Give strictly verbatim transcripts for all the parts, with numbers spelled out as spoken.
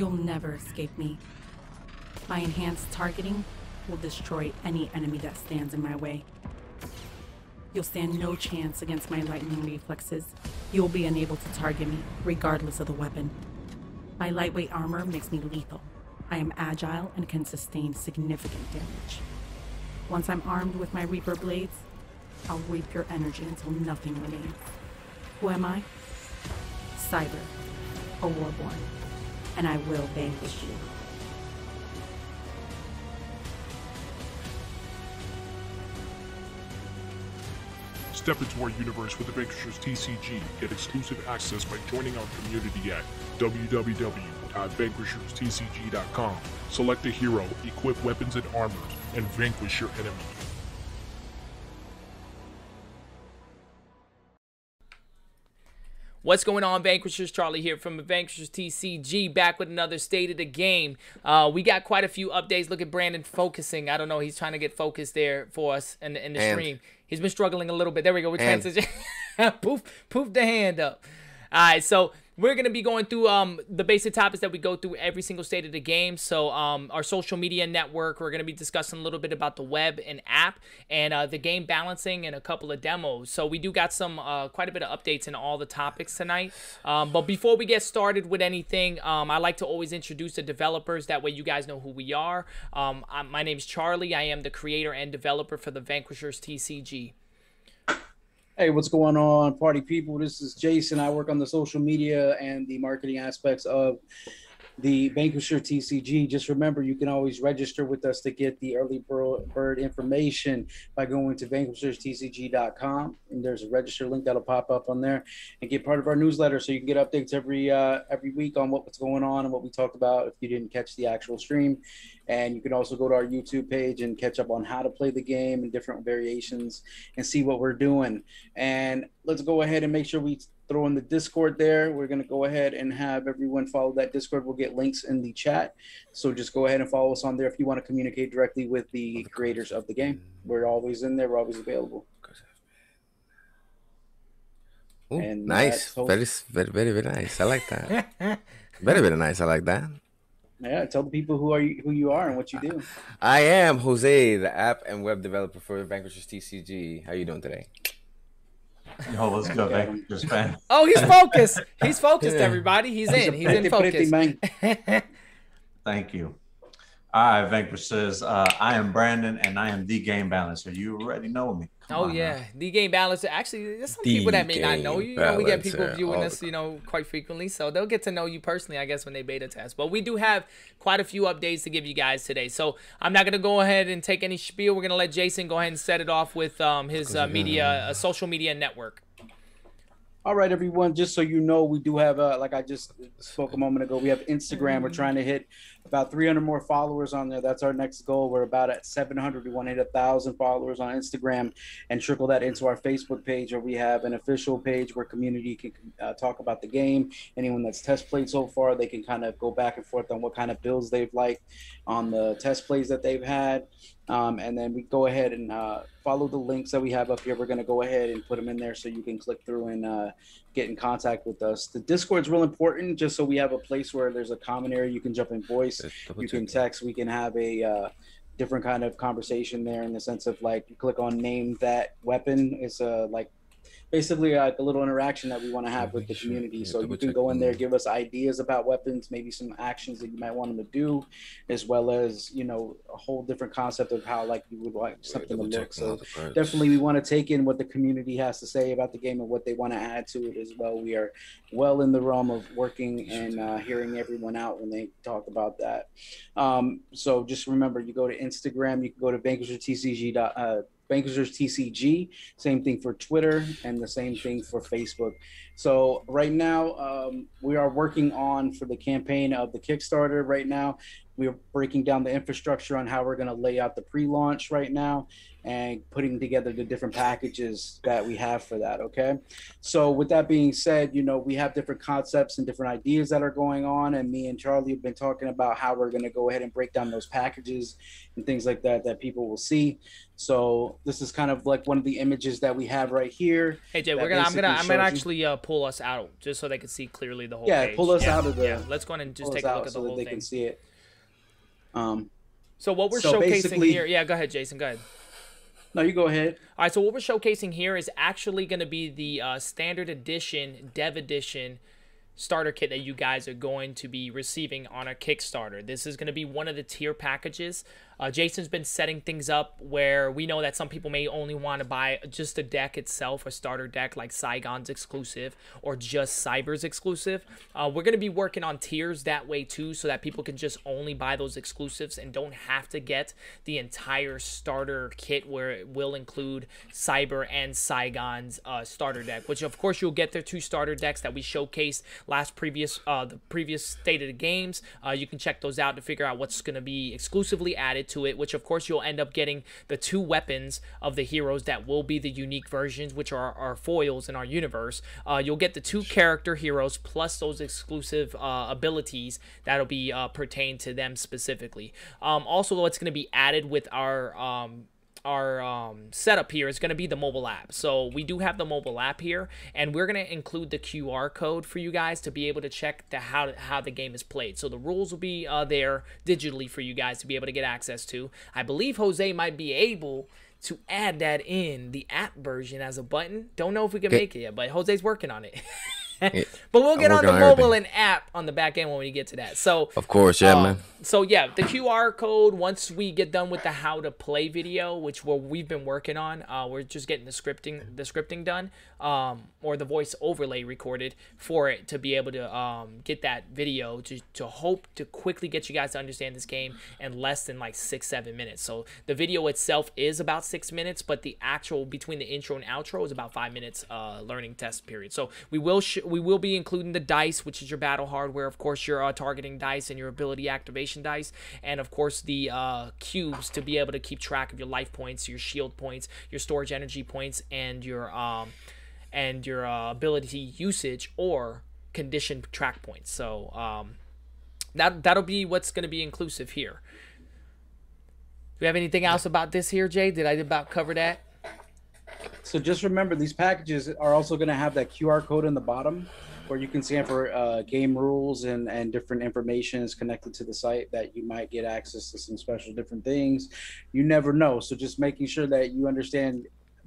You'll never escape me. My enhanced targeting will destroy any enemy that stands in my way. You'll stand no chance against my lightning reflexes. You'll be unable to target me, regardless of the weapon. My lightweight armor makes me lethal. I am agile and can sustain significant damage. Once I'm armed with my Reaper blades, I'll reap your energy until nothing remains. Who am I? Cyber, a Warborn, and I will vanquish you. Step into our universe with the Vanquishers T C G. Get exclusive access by joining our community at w w w dot vanquishers t c g dot com. Select a hero, equip weapons and armors, and vanquish your enemy. What's going on, Vanquishers? Charlie here from Vanquishers T C G, back with another State of the Game. Uh, we got quite a few updates. Look at Brandon focusing. I don't know. He's trying to get focused there for us in the, in the stream. He's been struggling a little bit. There we go. We're transitioning. poof, poof the hand up. All right, so we're going to be going through um, the basic topics that we go through every single State of the Game. So um, our social media network, we're going to be discussing a little bit about the web and app and uh, the game balancing and a couple of demos. So we do got some uh, quite a bit of updates in all the topics tonight. Um, but before we get started with anything, um, I like to always introduce the developers. That way you guys know who we are. Um, I, my name's Charlie. I am the creator and developer for the Vanquishers T C G. Hey, what's going on, party people? This is Jason. I work on the social media and the marketing aspects of the Vanquishers T C G. Just remember, you can always register with us to get the early bird information by going to vanquishers t c g dot com, and there's a register link that'll pop up on there, and get part of our newsletter so you can get updates every uh, every week on what's going on and what we talked about if you didn't catch the actual stream. And you can also go to our YouTube page and catch up on how to play the game and different variations and see what we're doing. And let's go ahead and make sure we throw in the Discord there. We're going to go ahead and have everyone follow that Discord. We'll get links in the chat. So just go ahead and follow us on there if you want to communicate directly with the creators of the game. We're always in there. We're always available. Ooh, and nice. Very, very, very, very nice. I like that. Very, very nice. I like that. Yeah, tell the people who are you, who you are and what you do. I am Jose, the app and web developer for Vanquishers T C G. How you doing today? Yo, let's go, Vanquishers fan. Oh, he's focused. He's focused, yeah. Everybody. He's, he's in. He's pretty, in focus. Pretty, man. Thank you. All right, Vanquishers. Uh, I am Brandon, and I am the game balancer. You already know me. Come oh on, yeah, man. The game balancer. Actually, there's some the people that may not know you. You know, we get people viewing us, you know, quite frequently, so they'll get to know you personally, I guess, when they beta test. But we do have quite a few updates to give you guys today, so I'm not gonna go ahead and take any spiel. We're gonna let Jason go ahead and set it off with um, his uh, media, uh, social media network. All right, everyone, just so you know, we do have, uh, like I just spoke a moment ago, we have Instagram. We're trying to hit about three hundred more followers on there. That's our next goal. We're about at seven hundred. We want to hit one thousand followers on Instagram and trickle that into our Facebook page, where we have an official page where community can uh, talk about the game. Anyone that's test played so far, they can kind of go back and forth on what kind of builds they've liked on the test plays that they've had. Um, and then we go ahead and uh, follow the links that we have up here. We're going to go ahead and put them in there so you can click through and uh, get in contact with us. The Discord is real important, just so we have a place where there's a common area. You can jump in voice, you can text, we can have a uh, different kind of conversation there, in the sense of, like, you click on name that weapon. It's uh, like basically like a little interaction that we want to have with the community. So you can go in there, give us ideas about weapons, maybe some actions that you might want them to do, as well as, you know, a whole different concept of how, like, you would like something to look. So definitely we want to take in what the community has to say about the game and what they want to add to it as well. We are well in the realm of working and uh, hearing everyone out when they talk about that. Um, so just remember, you go to Instagram, you can go to vanquishers t c g dot com. Uh, Vanquishers T C G, same thing for Twitter, and the same thing for Facebook. So right now, um, we are working on for the campaign of the Kickstarter right now. We're breaking down the infrastructure on how we're going to lay out the pre-launch right now. and putting together the different packages that we have for that, okay? So with that being said, you know, we have different concepts and different ideas that are going on, and me and Charlie have been talking about how we're gonna go ahead and break down those packages and things like that that people will see. So this is kind of like one of the images that we have right here. Hey Jay, we're gonna, I'm gonna, I'm gonna actually uh, pull us out just so they can see clearly the whole yeah, page. Pull us yeah. out of the. Yeah, let's go in and just take a look at so the whole that they thing. Can see it. Um. So what we're so showcasing here, yeah, go ahead, Jason, go ahead. No, you go ahead. All right, so what we're showcasing here is actually going to be the uh, standard edition, dev edition starter kit that you guys are going to be receiving on our Kickstarter. This is going to be one of the tier packages. Uh, Jason's been setting things up where we know that some people may only want to buy just a deck itself, a starter deck like Saigon's exclusive or just Cyber's exclusive. Uh, we're going to be working on tiers that way too, so that people can just only buy those exclusives and don't have to get the entire starter kit, where it will include Cyber and Saigon's uh, starter deck, which of course you'll get their two starter decks that we showcased last previous uh the previous state of the games. Uh you can check those out to figure out what's going to be exclusively added to it, which of course you'll end up getting the two weapons of the heroes that will be the unique versions, which are our foils in our universe. Uh you'll get the two character heroes plus those exclusive uh abilities that'll be uh pertain to them specifically. Um also, what's going to be added with our um our um setup here is going to be the mobile app. So we do have the mobile app here, and we're going to include the Q R code for you guys to be able to check the how how the game is played. So the rules will be uh there digitally for you guys to be able to get access to. I believe Jose might be able to add that in the app version as a button. Don't know if we can make it yet, but Jose's working on it. But we'll get on the on mobile and app on the back end when we get to that. So of course, yeah, uh, man. So yeah, the Q R code, once we get done with the how to play video, which we're, we've been working on, uh, we're just getting the scripting the scripting done, um, or the voice overlay recorded for it to be able to um, get that video to, to hope to quickly get you guys to understand this game in less than like six, seven minutes. So the video itself is about six minutes, but the actual between the intro and outro is about five minutes uh, learning test period. So we will sh we will be including the dice, which is your battle hardware, of course your uh, targeting dice and your ability activation dice, and of course the uh, cubes to be able to keep track of your life points, your shield points, your storage energy points, and your um, and your uh, ability usage or condition track points. So um, that that'll be what's going to be inclusive here. Do we have anything else about this here, Jay? Did I about cover that? So just remember, these packages are also going to have that Q R code in the bottom where you can see for uh, game rules and, and different information is connected to the site that you might get access to some special different things. You never know. So just making sure that you understand,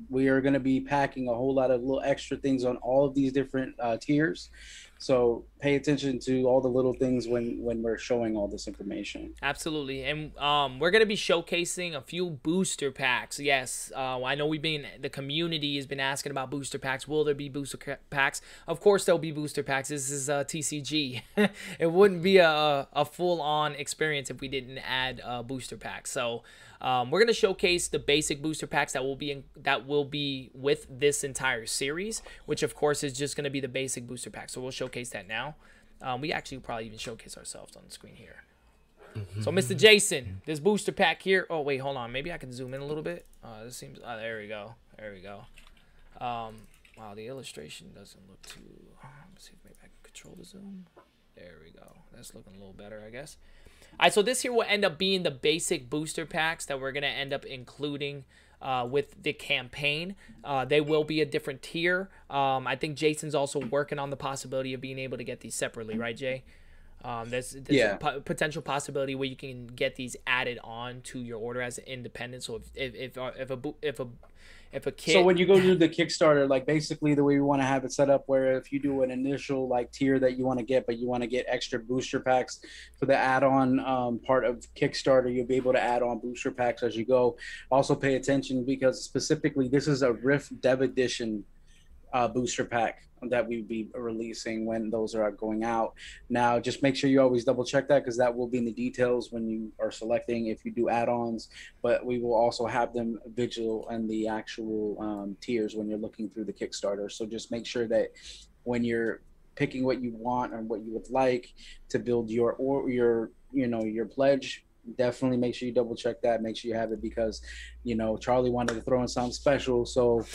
we are going to be packing a whole lot of little extra things on all of these different uh, tiers. So pay attention to all the little things when, when we're showing all this information. Absolutely. And um, we're going to be showcasing a few booster packs. Yes, uh, I know we've been, the community has been asking about booster packs. Will there be booster packs? Of course there'll be booster packs. This is uh, T C G. It wouldn't be a, a full-on experience if we didn't add uh, booster packs. So um, we're going to showcase the basic booster packs that will be in, that will be with this entire series, which of course is just going to be the basic booster pack. So we'll showcase that now. Um, we actually probably even showcase ourselves on the screen here. Mm-hmm. So Mister Jason, this booster pack here. Oh wait, hold on. Maybe I can zoom in a little bit. Uh, this seems. Oh, there we go. There we go. Um, wow, the illustration doesn't look too. Let's see if maybe I can control the zoom. There we go. That's looking a little better, I guess. All right, so this here will end up being the basic booster packs that we're gonna end up including. Uh, with the campaign, uh, they will be a different tier. Um, I think Jason's also working on the possibility of being able to get these separately, right, Jay? Um, there's there's yeah. a po potential possibility where you can get these added on to your order as an independent. So if if if, uh, if a if a if a kid. So when you go do the Kickstarter, like basically the way we want to have it set up, where if you do an initial like tier that you want to get, but you want to get extra booster packs for the add-on um, part of Kickstarter, you'll be able to add on booster packs as you go. Also pay attention, because specifically this is a Rift Dev Edition uh, booster pack that we'd be releasing when those are going out. Now just make sure you always double check that, because that will be in the details when you are selecting if you do add-ons, but we will also have them visual and the actual um, tiers when you're looking through the Kickstarter. So just make sure that when you're picking what you want and what you would like to build your or your you know your pledge, definitely make sure you double check that. Make sure you have it, because, you know, Charlie wanted to throw in something special. So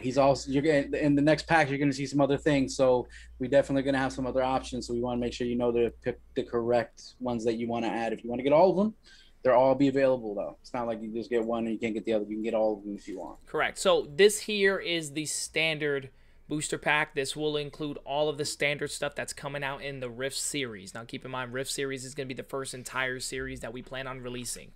he's also, you're going in the next pack, you're going to see some other things. So we definitely going to have some other options. So we want to make sure, you know, to pick the correct ones that you want to add. If you want to get all of them, they'll all be available though. It's not like you just get one and you can't get the other. You can get all of them if you want. Correct. So this here is the standard booster pack. This will include all of the standard stuff that's coming out in the Rift series. Now keep in mind, Rift series is going to be the first entire series that we plan on releasing.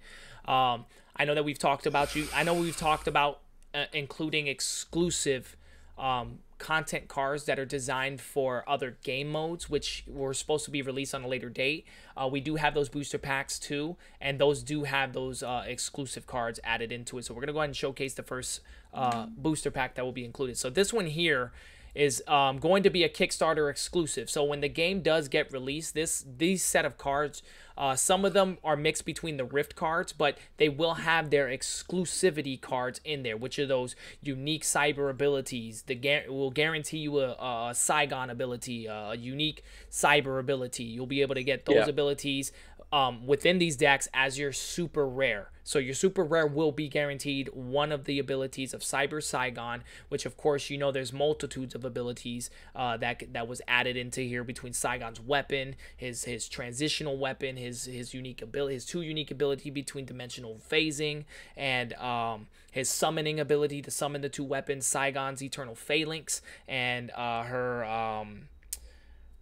um I know that we've talked about you i know we've talked about uh, including exclusive um content cards that are designed for other game modes, which were supposed to be released on a later date. Uh, we do have those booster packs too, and those do have those uh, exclusive cards added into it. So we're gonna go ahead and showcase the first uh, booster pack that will be included. So this one here is um, going to be a Kickstarter exclusive. So when the game does get released, this these set of cards, uh, some of them are mixed between the Rift cards, but they will have their exclusivity cards in there, which are those unique cyber abilities. The gu will guarantee you a, a Saigon ability, a unique cyber ability. You'll be able to get those yeah. abilities um, within these decks as your super rare. So your super rare will be guaranteed one of the abilities of Cyber Saigon, which of course, you know, there's multitudes of abilities uh, that that was added into here between Saigon's weapon, his his transitional weapon, his his unique ability, his two unique ability between dimensional phasing, and um, his summoning ability to summon the two weapons, Saigon's Eternal Phalanx, and uh, her. Um,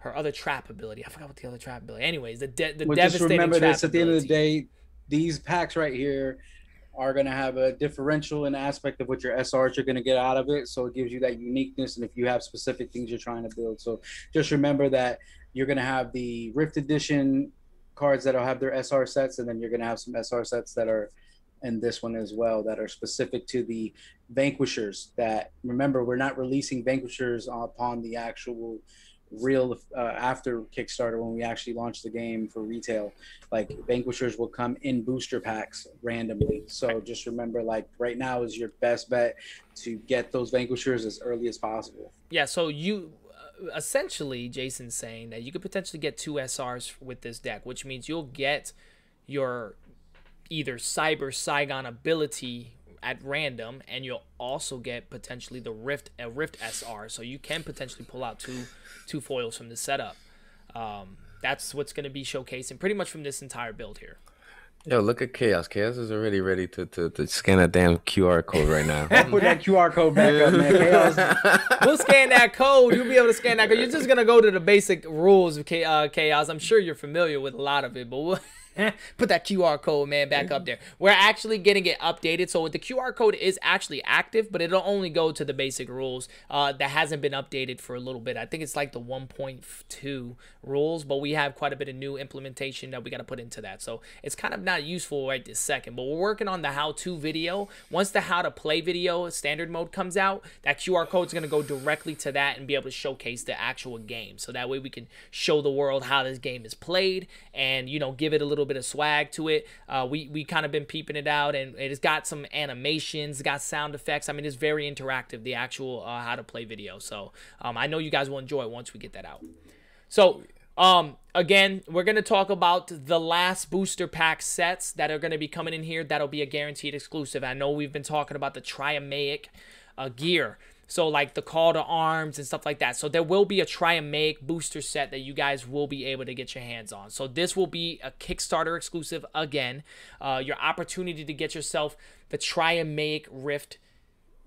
Her other trap ability. I forgot what the other trap ability. Anyways, the de the well, devastating just remember trap this at the ability. End of the day, these packs right here are gonna have a differential in aspect of what your S Rs you're gonna get out of it. So it gives you that uniqueness, and if you have specific things you're trying to build. So just remember that you're gonna have the Rift Edition cards that'll have their S R sets, and then you're gonna have some S R sets that are in this one as well that are specific to the Vanquishers. That, remember, we're not releasing Vanquishers upon the actual real uh, after Kickstarter, when we actually launch the game for retail. Like, Vanquishers will come in booster packs randomly, so just remember, like, right now is your best bet to get those Vanquishers as early as possible. Yeah, so you uh, essentially, Jason's saying that you could potentially get two S Rs with this deck, which means you'll get your either Cyber Saigon ability at random, and you'll also get potentially the Rift a Rift S R, so you can potentially pull out two two foils from the setup. Um, that's what's going to be showcasing pretty much from this entire build here. Yo, look at Chaos. Chaos is already ready to to, to scan a damn Q R code right now. Put that Q R code back up, man. Chaos. We'll scan that code. You'll be able to scan that code. You're just gonna go to the basic rules of Chaos. I'm sure you're familiar with a lot of it, but we'll put that Q R code, man, back up there. We're actually getting it updated, so the Q R code is actually active, but it'll only go to the basic rules. Uh, that hasn't been updated for a little bit. I think it's like the one point two rules, but we have quite a bit of new implementation that we got to put into that, so it's kind of not useful right this second. But we're working on the how-to video. Once the how-to-play video standard mode comes out, that Q R code is going to go directly to that and be able to showcase the actual game, so that way we can show the world how this game is played, and, you know, give it a little bit of swag to it. Uh, we we kind of been peeping it out, and it's got some animations, got sound effects. I mean, it's very interactive, the actual uh, how to play video. So um, I know you guys will enjoy it once we get that out. So um, again, we're going to talk about the last booster pack sets that are going to be coming in here. That'll be a guaranteed exclusive. I know we've been talking about the Triamaic uh, gear. So, like, the Call to Arms and stuff like that. So there will be a Triamaic booster set that you guys will be able to get your hands on. So this will be a Kickstarter exclusive again. Uh, your opportunity to get yourself the Triamaic Rift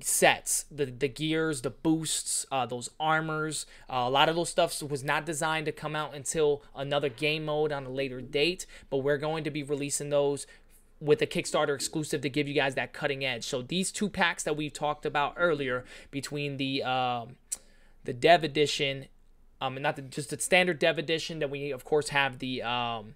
sets, the the gears, the boosts, uh, those armors. Uh, a lot of those stuff was not designed to come out until another game mode on a later date. But we're going to be releasing those with a Kickstarter exclusive to give you guys that cutting edge. So these two packs that we talked about earlier, between the um, the Dev Edition, um, and not the, just the standard Dev Edition, then we of course have the um,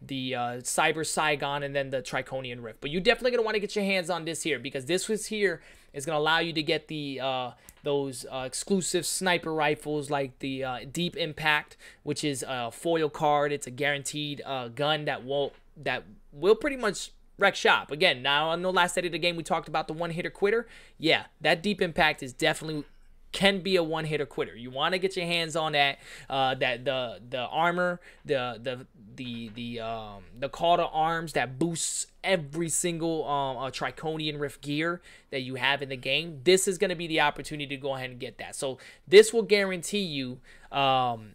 the uh, Cyber Saigon, and then the Triconian Rift. But you're definitely gonna want to get your hands on this here, because this was here is gonna allow you to get the uh, those uh, exclusive sniper rifles, like the uh, Deep Impact, which is a foil card. It's a guaranteed uh, gun that will that will pretty much wreck shop. Again, now on the last edit of the game, we talked about the one hitter quitter. Yeah, that Deep Impact is definitely can be a one-hitter quitter. You want to get your hands on that, uh, that the the armor, the the the the um, the Call to Arms that boosts every single um, uh, Triconian Rift gear that you have in the game. This is going to be the opportunity to go ahead and get that. So this will guarantee you um,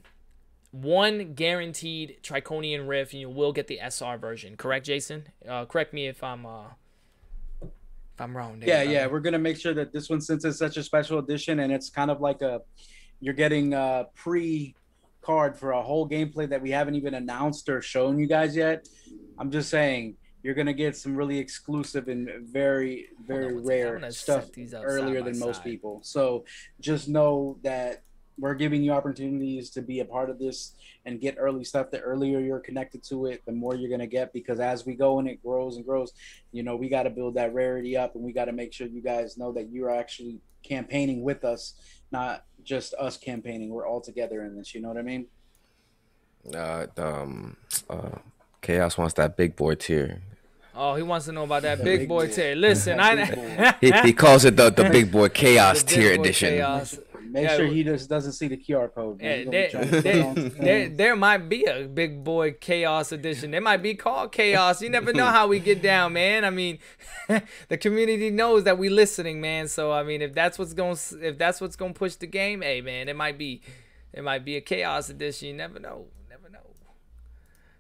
one guaranteed Triconian Rift, and you will get the S R version. Correct, Jason? Uh, correct me if I'm. Uh, I'm wrong. Yeah, yeah, we're gonna make sure that this one, since it's such a special edition, and it's kind of like a, you're getting a pre card for a whole gameplay that we haven't even announced or shown you guys yet. I'm just saying, you're gonna get some really exclusive and very, very rare stuff earlier than most people. So just know that we're giving you opportunities to be a part of this and get early stuff. The earlier you're connected to it, the more you're going to get, because as we go and it grows and grows, you know, we got to build that rarity up, and we got to make sure you guys know that you're actually campaigning with us, not just us campaigning. We're all together in this. You know what I mean? Uh, um, uh, Chaos wants that big boy tier. Oh, he wants to know about that big, big boy tier. Listen, I he, he calls it the, the big boy Chaos tier edition. Chaos. Make yeah, sure he just doesn't see the Q R code. Yeah, there, there, there, there might be a big boy Chaos edition. It might be called Chaos. You never know how we get down, man. I mean, the community knows that we listening, man. So I mean, if that's what's going, if that's what's going to push the game, hey, man, it might be, it might be a Chaos edition. You never know, never know.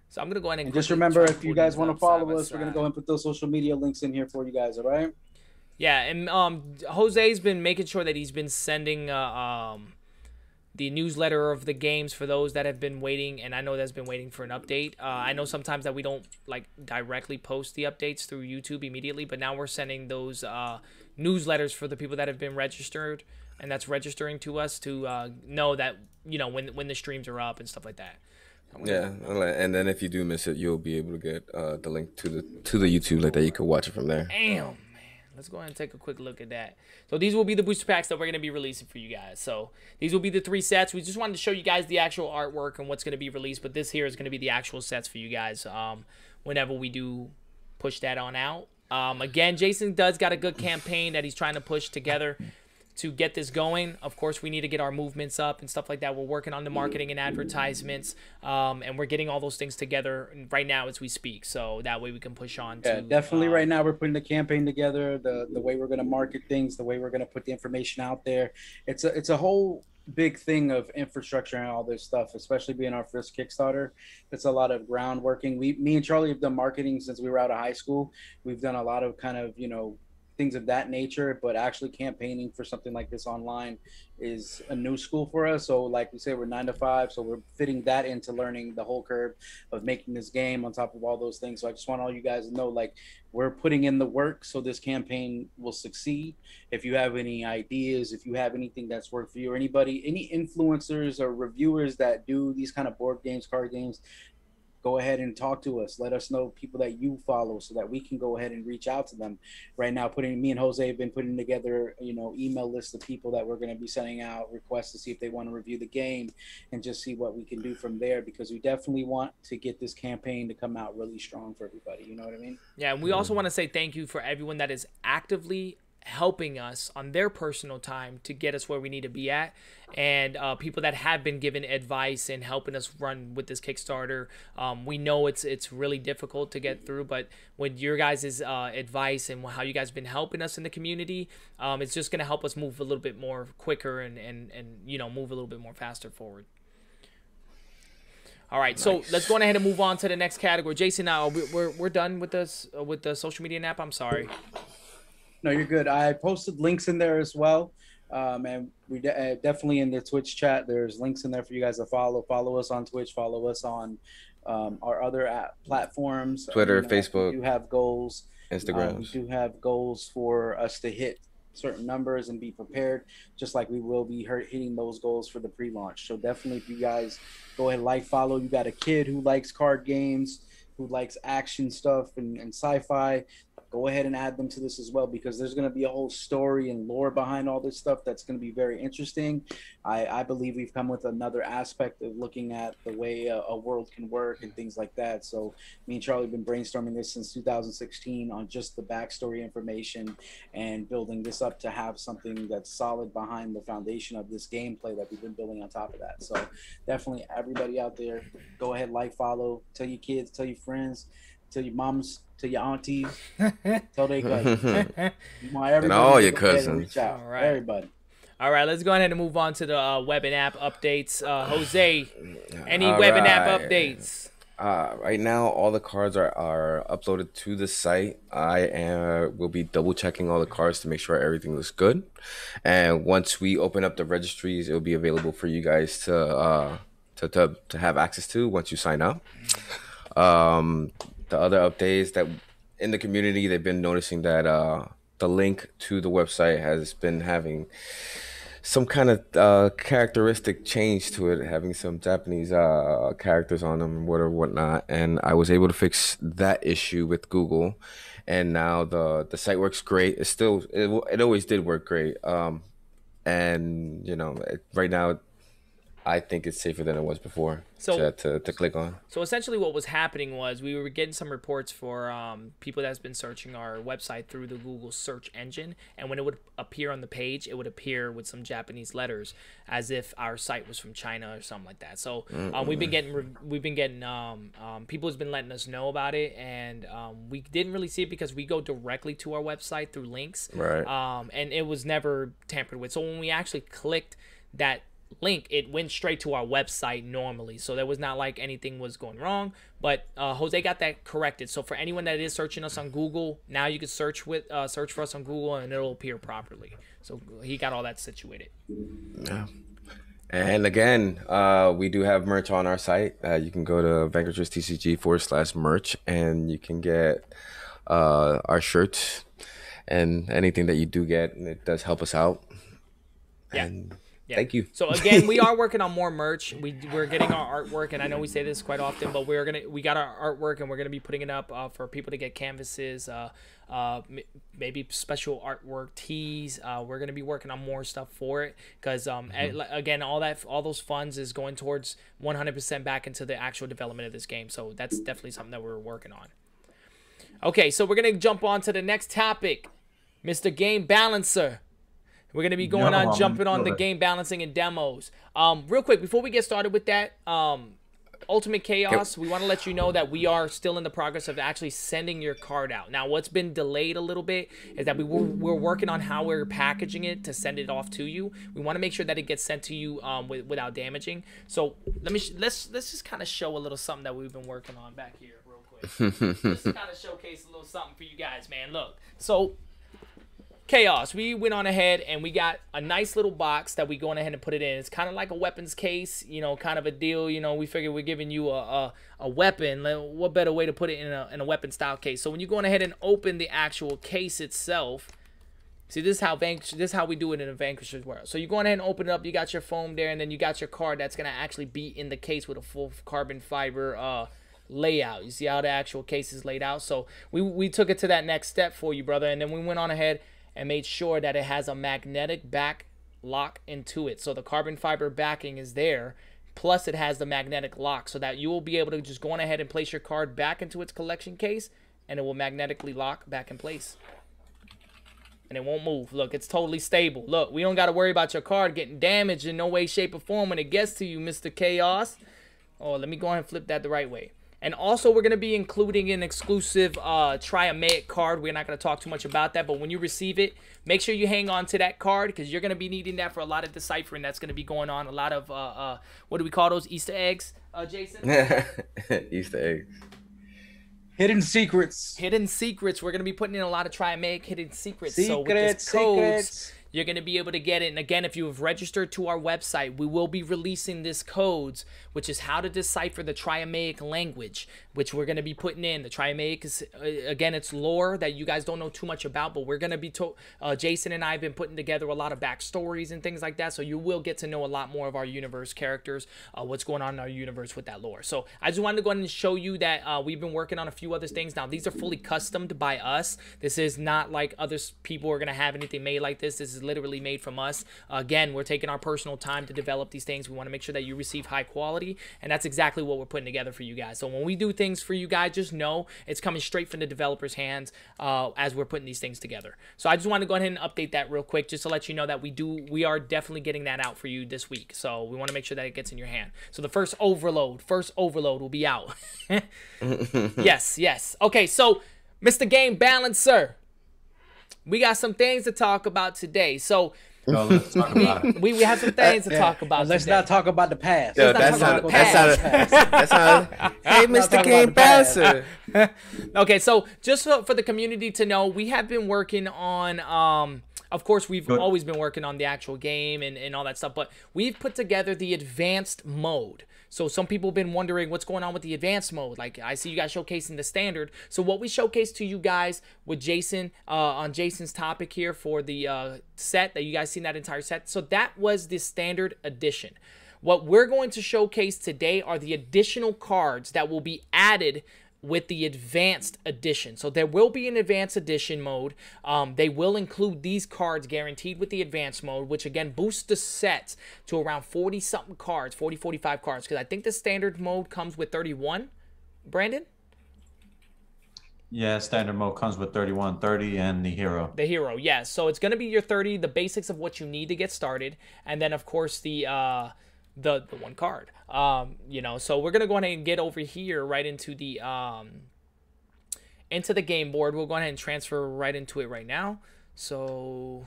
So I'm gonna go ahead and, and just remember, if you guys want to follow us, we're gonna go ahead and put those social media links in here for you guys. All right. Yeah, and um, Jose's been making sure that he's been sending uh, um, the newsletter of the games for those that have been waiting, and I know that's been waiting for an update. Uh, I know sometimes that we don't like directly post the updates through YouTube immediately, but now we're sending those uh, newsletters for the people that have been registered, and that's registering to us to uh, know that, you know, when when the streams are up and stuff like that. Yeah, and then if you do miss it, you'll be able to get uh, the link to the to the YouTube like that. You can watch it from there. Damn. Let's go ahead and take a quick look at that. So these will be the booster packs that we're going to be releasing for you guys. So these will be the three sets. We just wanted to show you guys the actual artwork and what's going to be released, but this here is going to be the actual sets for you guys um, whenever we do push that on out. Um, again, Jason does got a good campaign that he's trying to push together to get this going. Of course, we need to get our movements up and stuff like that. We're working on the marketing and advertisements, um, and we're getting all those things together right now as we speak. So that way we can push on. Yeah, to, definitely. Um, right now, we're putting the campaign together, the the way we're going to market things, the way we're going to put the information out there. It's a it's a whole big thing of infrastructure and all this stuff, especially being our first Kickstarter. It's a lot of ground working. We, me and Charlie, have done marketing since we were out of high school. We've done a lot of kind of, you know, things of that nature, but actually campaigning for something like this online is a new school for us. So like we say, we're nine to five, so we're fitting that into learning the whole curve of making this game on top of all those things. So I just want all you guys to know, like, we're putting in the work so this campaign will succeed. If you have any ideas, if you have anything that's worked for you, or anybody, any influencers or reviewers that do these kind of board games, card games, go ahead and talk to us. Let us know people that you follow so that we can go ahead and reach out to them. Right now, putting me and Jose have been putting together, you know, email lists of people that we're going to be sending out requests to see if they want to review the game and just see what we can do from there, because we definitely want to get this campaign to come out really strong for everybody. You know what I mean? Yeah, and we also want to say thank you for everyone that is actively helping us on their personal time to get us where we need to be at, and uh, people that have been given advice and helping us run with this Kickstarter. Um, we know it's it's really difficult to get through, but with your guys' uh, advice and how you guys have been helping us in the community, um, it's just going to help us move a little bit more quicker and, and, and you know, move a little bit more faster forward. All right, nice. So let's go on ahead and move on to the next category. Jason, now we, we're, we're done with, this, uh, with the social media app. I'm sorry. No, you're good. I posted links in there as well. Um, and we de uh, definitely in the Twitch chat, there's links in there for you guys to follow. Follow us on Twitch. Follow us on um, our other app platforms. Twitter, you know, Facebook. We do have goals. Instagram. Um, we do have goals for us to hit certain numbers and be prepared, just like we will be hitting those goals for the pre-launch. So definitely, if you guys go ahead and like, follow. You got a kid who likes card games, who likes action stuff and, and sci-fi. go ahead and add them to this as well, because there's going to be a whole story and lore behind all this stuff that's going to be very interesting. I, I believe we've come with another aspect of looking at the way a, a world can work and things like that. So me and Charlie have been brainstorming this since two thousand sixteen on just the backstory information and building this up to have something that's solid behind the foundation of this gameplay that we've been building on top of that. So definitely everybody out there, go ahead, like, follow, tell your kids, tell your friends, tell your moms, tell your aunties, tell their cousins, and all your cousins. All right, everybody. All right, let's go ahead and move on to the uh, web and app updates. Uh, Jose, any all web right. and app updates? Uh, right now, all the cards are, are uploaded to the site. I am, will be double checking all the cards to make sure everything looks good. And once we open up the registries, it will be available for you guys to uh, to, to to have access to once you sign up. Um, the other updates that in the community, they've been noticing that uh, the link to the website has been having some kind of uh, characteristic change to it, having some Japanese uh, characters on them, whatever, whatnot. And I was able to fix that issue with Google, and now the the site works great. It's still it, it always did work great. Um, and you know, it, right now, I think it's safer than it was before so, to, to, to click on. So essentially what was happening was we were getting some reports for um, people that's been searching our website through the Google search engine. And when it would appear on the page, it would appear with some Japanese letters as if our site was from China or something like that. So mm-mm. um, we've been getting, we've been getting um, um, people has been letting us know about it. And um, we didn't really see it because we go directly to our website through links. Right. Um, and it was never tampered with. So when we actually clicked that link, it went straight to our website normally, so there was not like anything was going wrong. But uh Jose got that corrected, so for anyone that is searching us on Google now, you can search with uh search for us on Google and it'll appear properly. So he got all that situated. Yeah. And again, uh we do have merch on our site. Uh you can go to Vanquishers T C G forward slash merch and you can get uh our shirts and anything that you do get, and it does help us out. Yeah. And yeah. Thank you. So again, we are working on more merch. We we're getting our artwork, and I know we say this quite often, but we're gonna we got our artwork, and we're gonna be putting it up uh, for people to get canvases, uh, uh, maybe special artwork tees. Uh, we're gonna be working on more stuff for it because um, mm-hmm. again, all that all those funds is going towards one hundred percent back into the actual development of this game. So that's definitely something that we're working on. Okay, so we're gonna jump on to the next topic, Mister Game Balancer. We're going to be going no, on, jumping on the game balancing and demos. Um, real quick, before we get started with that, um, Ultimate Chaos, we want to let you know that we are still in the progress of actually sending your card out. Now, what's been delayed a little bit is that we were, we're working on how we're packaging it to send it off to you. We want to make sure that it gets sent to you um, with, without damaging. So let me sh let's let's just kind of show a little something that we've been working on back here real quick. Just kind of showcase a little something for you guys, man. Look, so... Chaos, we went on ahead and we got a nice little box that we going ahead and put it in. It's kind of like a weapons case, you know, kind of a deal. You know, we figured we're giving you a, a, a weapon. What better way to put it in a, in a weapon style case? So when you're going ahead and open the actual case itself, see, this is how Vanquish, this is how we do it in a Vanquisher's world. So you're going ahead and open it up. You got your foam there, and then you got your card that's going to actually be in the case with a full carbon fiber uh, layout. You see how the actual case is laid out? So we, we took it to that next step for you, brother, and then we went on ahead and made sure that it has a magnetic back lock into it. So the carbon fiber backing is there, plus it has the magnetic lock, so that you will be able to just go on ahead and place your card back into its collection case, and it will magnetically lock back in place. And it won't move. Look, it's totally stable. Look, we don't got to worry about your card getting damaged in no way, shape, or form when it gets to you, Mister Chaos. Oh, let me go ahead and flip that the right way. And also, we're going to be including an exclusive uh, Triamaic card. We're not going to talk too much about that, but when you receive it, make sure you hang on to that card because you're going to be needing that for a lot of deciphering that's going to be going on. A lot of, uh, uh, what do we call those? Easter eggs, uh, Jason? Easter eggs. Hidden secrets. Hidden secrets. We're going to be putting in a lot of Triamaic hidden secrets. Secrets, so with this codes, secrets. you're going to be able to get it. And again, if you have registered to our website, we will be releasing this codes, which is how to decipher the Triamaic language, which we're going to be putting in. The Triamaic is, again, it's lore that you guys don't know too much about, but we're going to be to uh, Jason and I have been putting together a lot of backstories and things like that, so you will get to know a lot more of our universe characters, uh, what's going on in our universe with that lore. So I just wanted to go ahead and show you that uh, we've been working on a few other things. Now, these are fully customed by us. This is not like other people are going to have anything made like this. This is literally made from us. Uh, again, we're taking our personal time to develop these things. We want to make sure that you receive high quality, and that's exactly what we're putting together for you guys. So when we do things for you guys, just know it's coming straight from the developers' hands uh, as we're putting these things together. So I just wanted to go ahead and update that real quick just to let you know that we do, we are definitely getting that out for you this week. So we want to make sure that it gets in your hand. So the first overload, first overload will be out. Yes, yes. Okay, so Mister Game Balancer, we got some things to talk about today. So no, let's talk about we, it. we we have some things to yeah. talk about. Let's today. not talk about the past. Yo, that's not that's not Hey, Mister Game Balancer. Okay, so just for, for the community to know, we have been working on um of course, we've Good. always been working on the actual game and, and all that stuff, but we've put together the advanced mode. So some people have been wondering what's going on with the advanced mode. Like, I see you guys showcasing the standard. So what we showcased to you guys with Jason, uh, on Jason's topic here for the uh, set, that you guys seen that entire set. So that was the standard edition. What we're going to showcase today are the additional cards that will be added with the advanced edition. So there will be an advanced edition mode. Um, they will include these cards guaranteed with the advanced mode, which again boosts the sets to around forty something cards, forty, forty-five cards, because I think the standard mode comes with thirty-one, Brandon? Yeah, standard mode comes with thirty-one, thirty, and the hero. The hero, yeah. So it's going to be your thirty, the basics of what you need to get started, and then, of course, the... Uh, The, the one card, um, you know, so we're going to go ahead and get over here right into the, um, into the game board. We'll go ahead and transfer right into it right now. So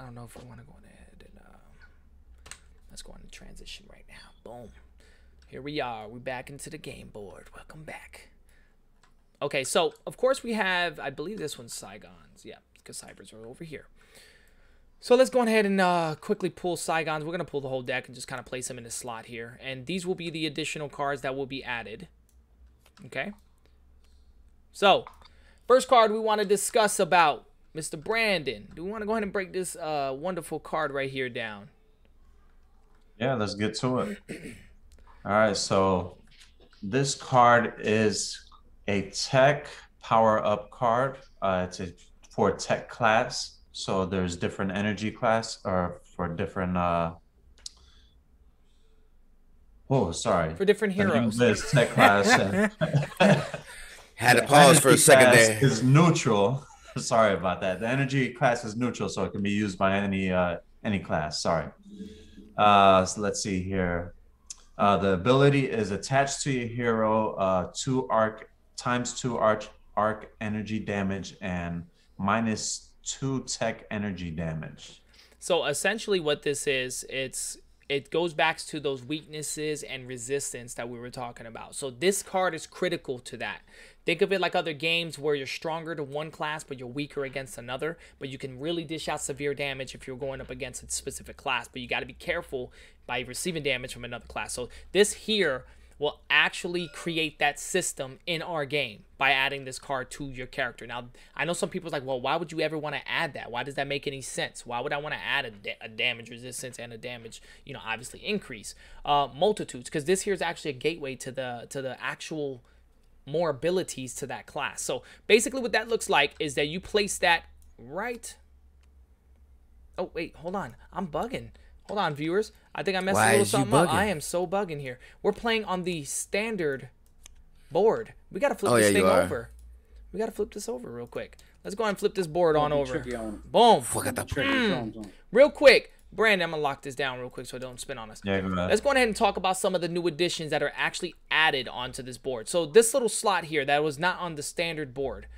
I don't know if I want to go ahead and, uh, let's go on and transition right now. Boom. Here we are. We're back into the game board. Welcome back. Okay. So of course we have, I believe this one's Saigon's. Yeah. Because Cyber's are over here. So let's go ahead and uh, quickly pull Saigon's. We're going to pull the whole deck and just kind of place them in a slot here. And these will be the additional cards that will be added. Okay. So, first card we want to discuss about, Mister Brandon. Do we want to go ahead and break this uh, wonderful card right here down? Yeah, let's get to it. All right, so this card is a tech power-up card. Uh, it's a, for tech class. So there's different energy class or for different, uh, oh, sorry. For different heroes. List, tech class. And Had to pause for a second there. Is neutral. Sorry about that. The energy class is neutral, so it can be used by any, uh, any class. Sorry. Uh, so let's see here. Uh, the ability is attached to your hero, uh, two arc times two arc, arc energy damage and minus two tech energy damage. So essentially what this is, it's it goes back to those weaknesses and resistance that we were talking about. So this card is critical to that. Think of it like other games where you're stronger to one class, but you're weaker against another, but you can really dish out severe damage if you're going up against a specific class, but you got to be careful by receiving damage from another class. So this here will actually create that system in our game by adding this card to your character. Now, I know some people's like, well, why would you ever want to add that? Why does that make any sense? Why would I want to add a, da a damage resistance and a damage, you know, obviously increase? Uh, multitudes, because this here is actually a gateway to the, to the actual more abilities to that class. So basically what that looks like is that you place that right... Oh, wait, hold on. I'm bugging. Hold on, viewers. I think I messed Why a little something up. I am so bugging here. We're playing on the standard board. We got to flip oh, this yeah, thing over. We got to flip this over real quick. Let's go ahead and flip this board oh, on over. On. Boom. Mm. Real quick. Brandon, I'm going to lock this down real quick so it don't spin on us. Yeah, Let's go ahead and talk about some of the new additions that are actually added onto this board. So this little slot here that was not on the standard board.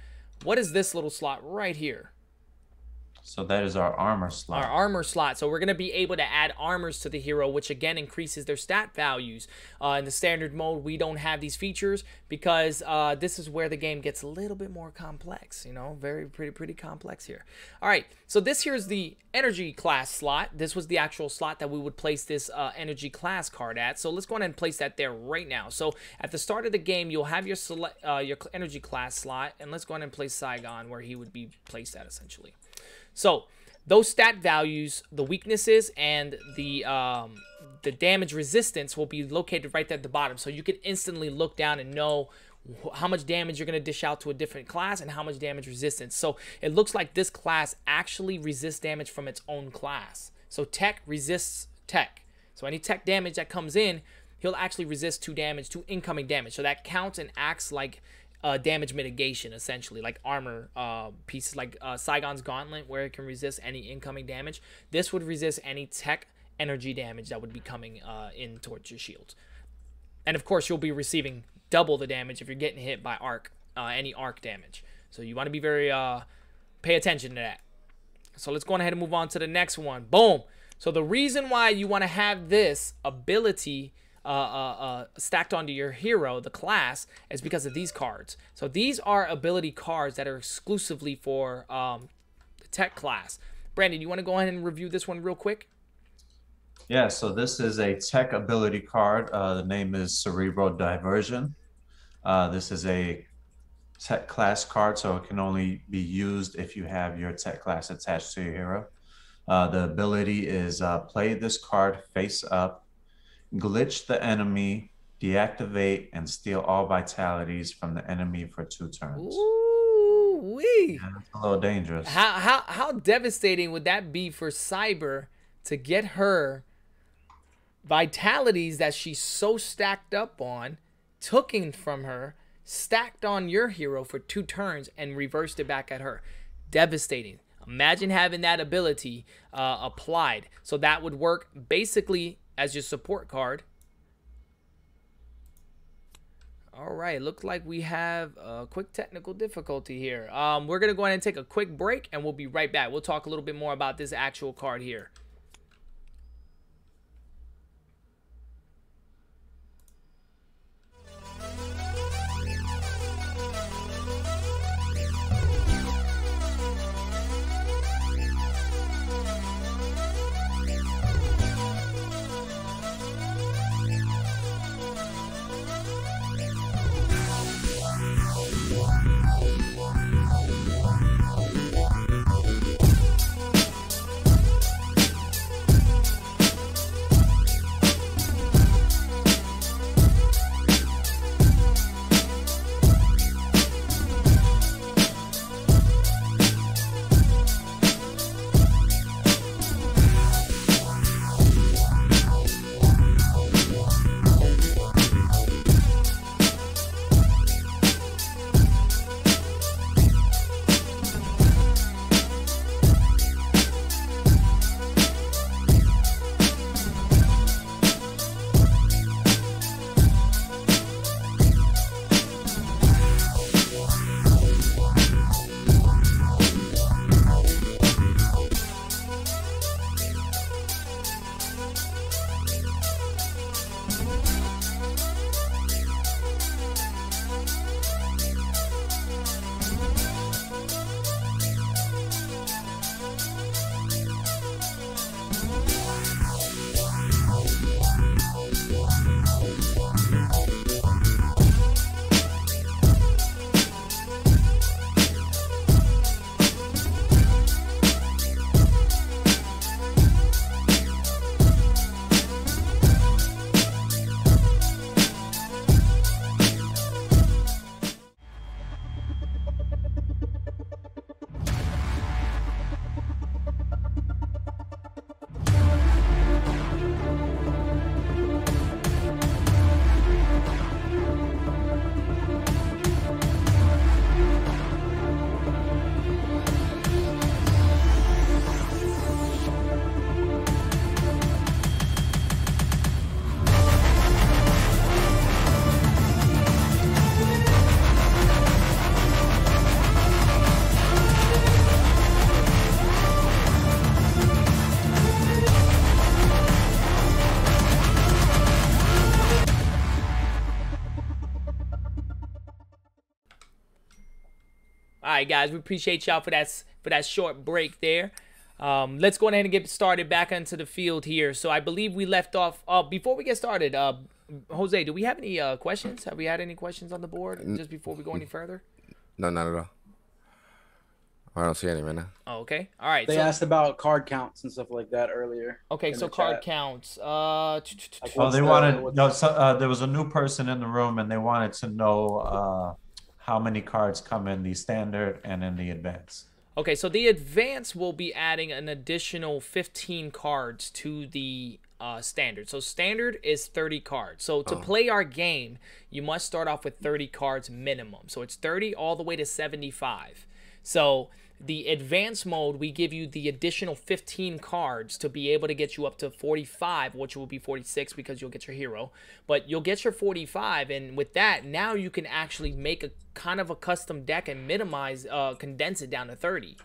What is this little slot right here? So that is our armor slot. Our armor slot. So we're going to be able to add armors to the hero, which again increases their stat values. Uh, in the standard mode, we don't have these features because uh, this is where the game gets a little bit more complex. You know, very pretty, pretty complex here. All right. So this here is the energy class slot. This was the actual slot that we would place this uh, energy class card at. So let's go ahead and place that there right now. So at the start of the game, you'll have your select uh, your energy class slot, and let's go ahead and place Saigon where he would be placed at essentially. So those stat values, the weaknesses, and the um, the damage resistance will be located right there at the bottom. So you can instantly look down and know how much damage you're going to dish out to a different class and how much damage resistance. So it looks like this class actually resists damage from its own class. So tech resists tech. So any tech damage that comes in, he'll actually resist two damage, two incoming damage. So that counts and acts like Uh, damage mitigation, essentially, like armor uh, pieces, like uh, Saigon's Gauntlet, where it can resist any incoming damage. This would resist any tech energy damage that would be coming uh, in towards your shield. And of course, you'll be receiving double the damage if you're getting hit by arc, uh, any arc damage. So you want to be very, uh, pay attention to that. So let's go ahead and move on to the next one. Boom. So the reason why you want to have this ability Uh, uh, uh, stacked onto your hero, the class, is because of these cards. So these are ability cards that are exclusively for um, the tech class. Brandon, you want to go ahead and review this one real quick? Yeah, so this is a tech ability card. Uh, the name is Cerebral Diversion. Uh, this is a tech class card, so it can only be used if you have your tech class attached to your hero. Uh, the ability is uh, play this card face up, glitch the enemy, deactivate, and steal all vitalities from the enemy for two turns. Ooh-wee. Yeah, that's a little dangerous. How, how, how devastating would that be for Cyber to get her vitalities that she's so stacked up on, taken from her, stacked on your hero for two turns, and reversed it back at her? Devastating. Imagine having that ability uh, applied. So that would work basically as your support card. All right, looks like we have a quick technical difficulty here. Um, we're gonna go ahead and take a quick break and we'll be right back. We'll talk a little bit more about this actual card here. right, guys, we appreciate y'all for that for that short break there. Um, let's go ahead and get started back onto the field here. So I believe we left off. Uh, before we get started, uh, Jose, do we have any uh, questions? Have we had any questions on the board just before we go any further? No, not at all. I don't see any right now. Oh, okay. All right. They so, asked about card counts and stuff like that earlier. Okay, so card chat. counts. Uh, like well, they the, wanted. No, so, uh, there was a new person in the room, and they wanted to know uh, how many cards come in the standard and in the advanced. Okay, so the advance will be adding an additional fifteen cards to the uh, standard. So standard is thirty cards. So to oh. play our game, you must start off with thirty cards minimum. So it's thirty all the way to seventy-five. So the advanced mode, we give you the additional fifteen cards to be able to get you up to forty-five, which will be forty-six because you'll get your hero. But you'll get your forty-five, and with that, now you can actually make a kind of a custom deck and minimize, uh, condense it down to thirty.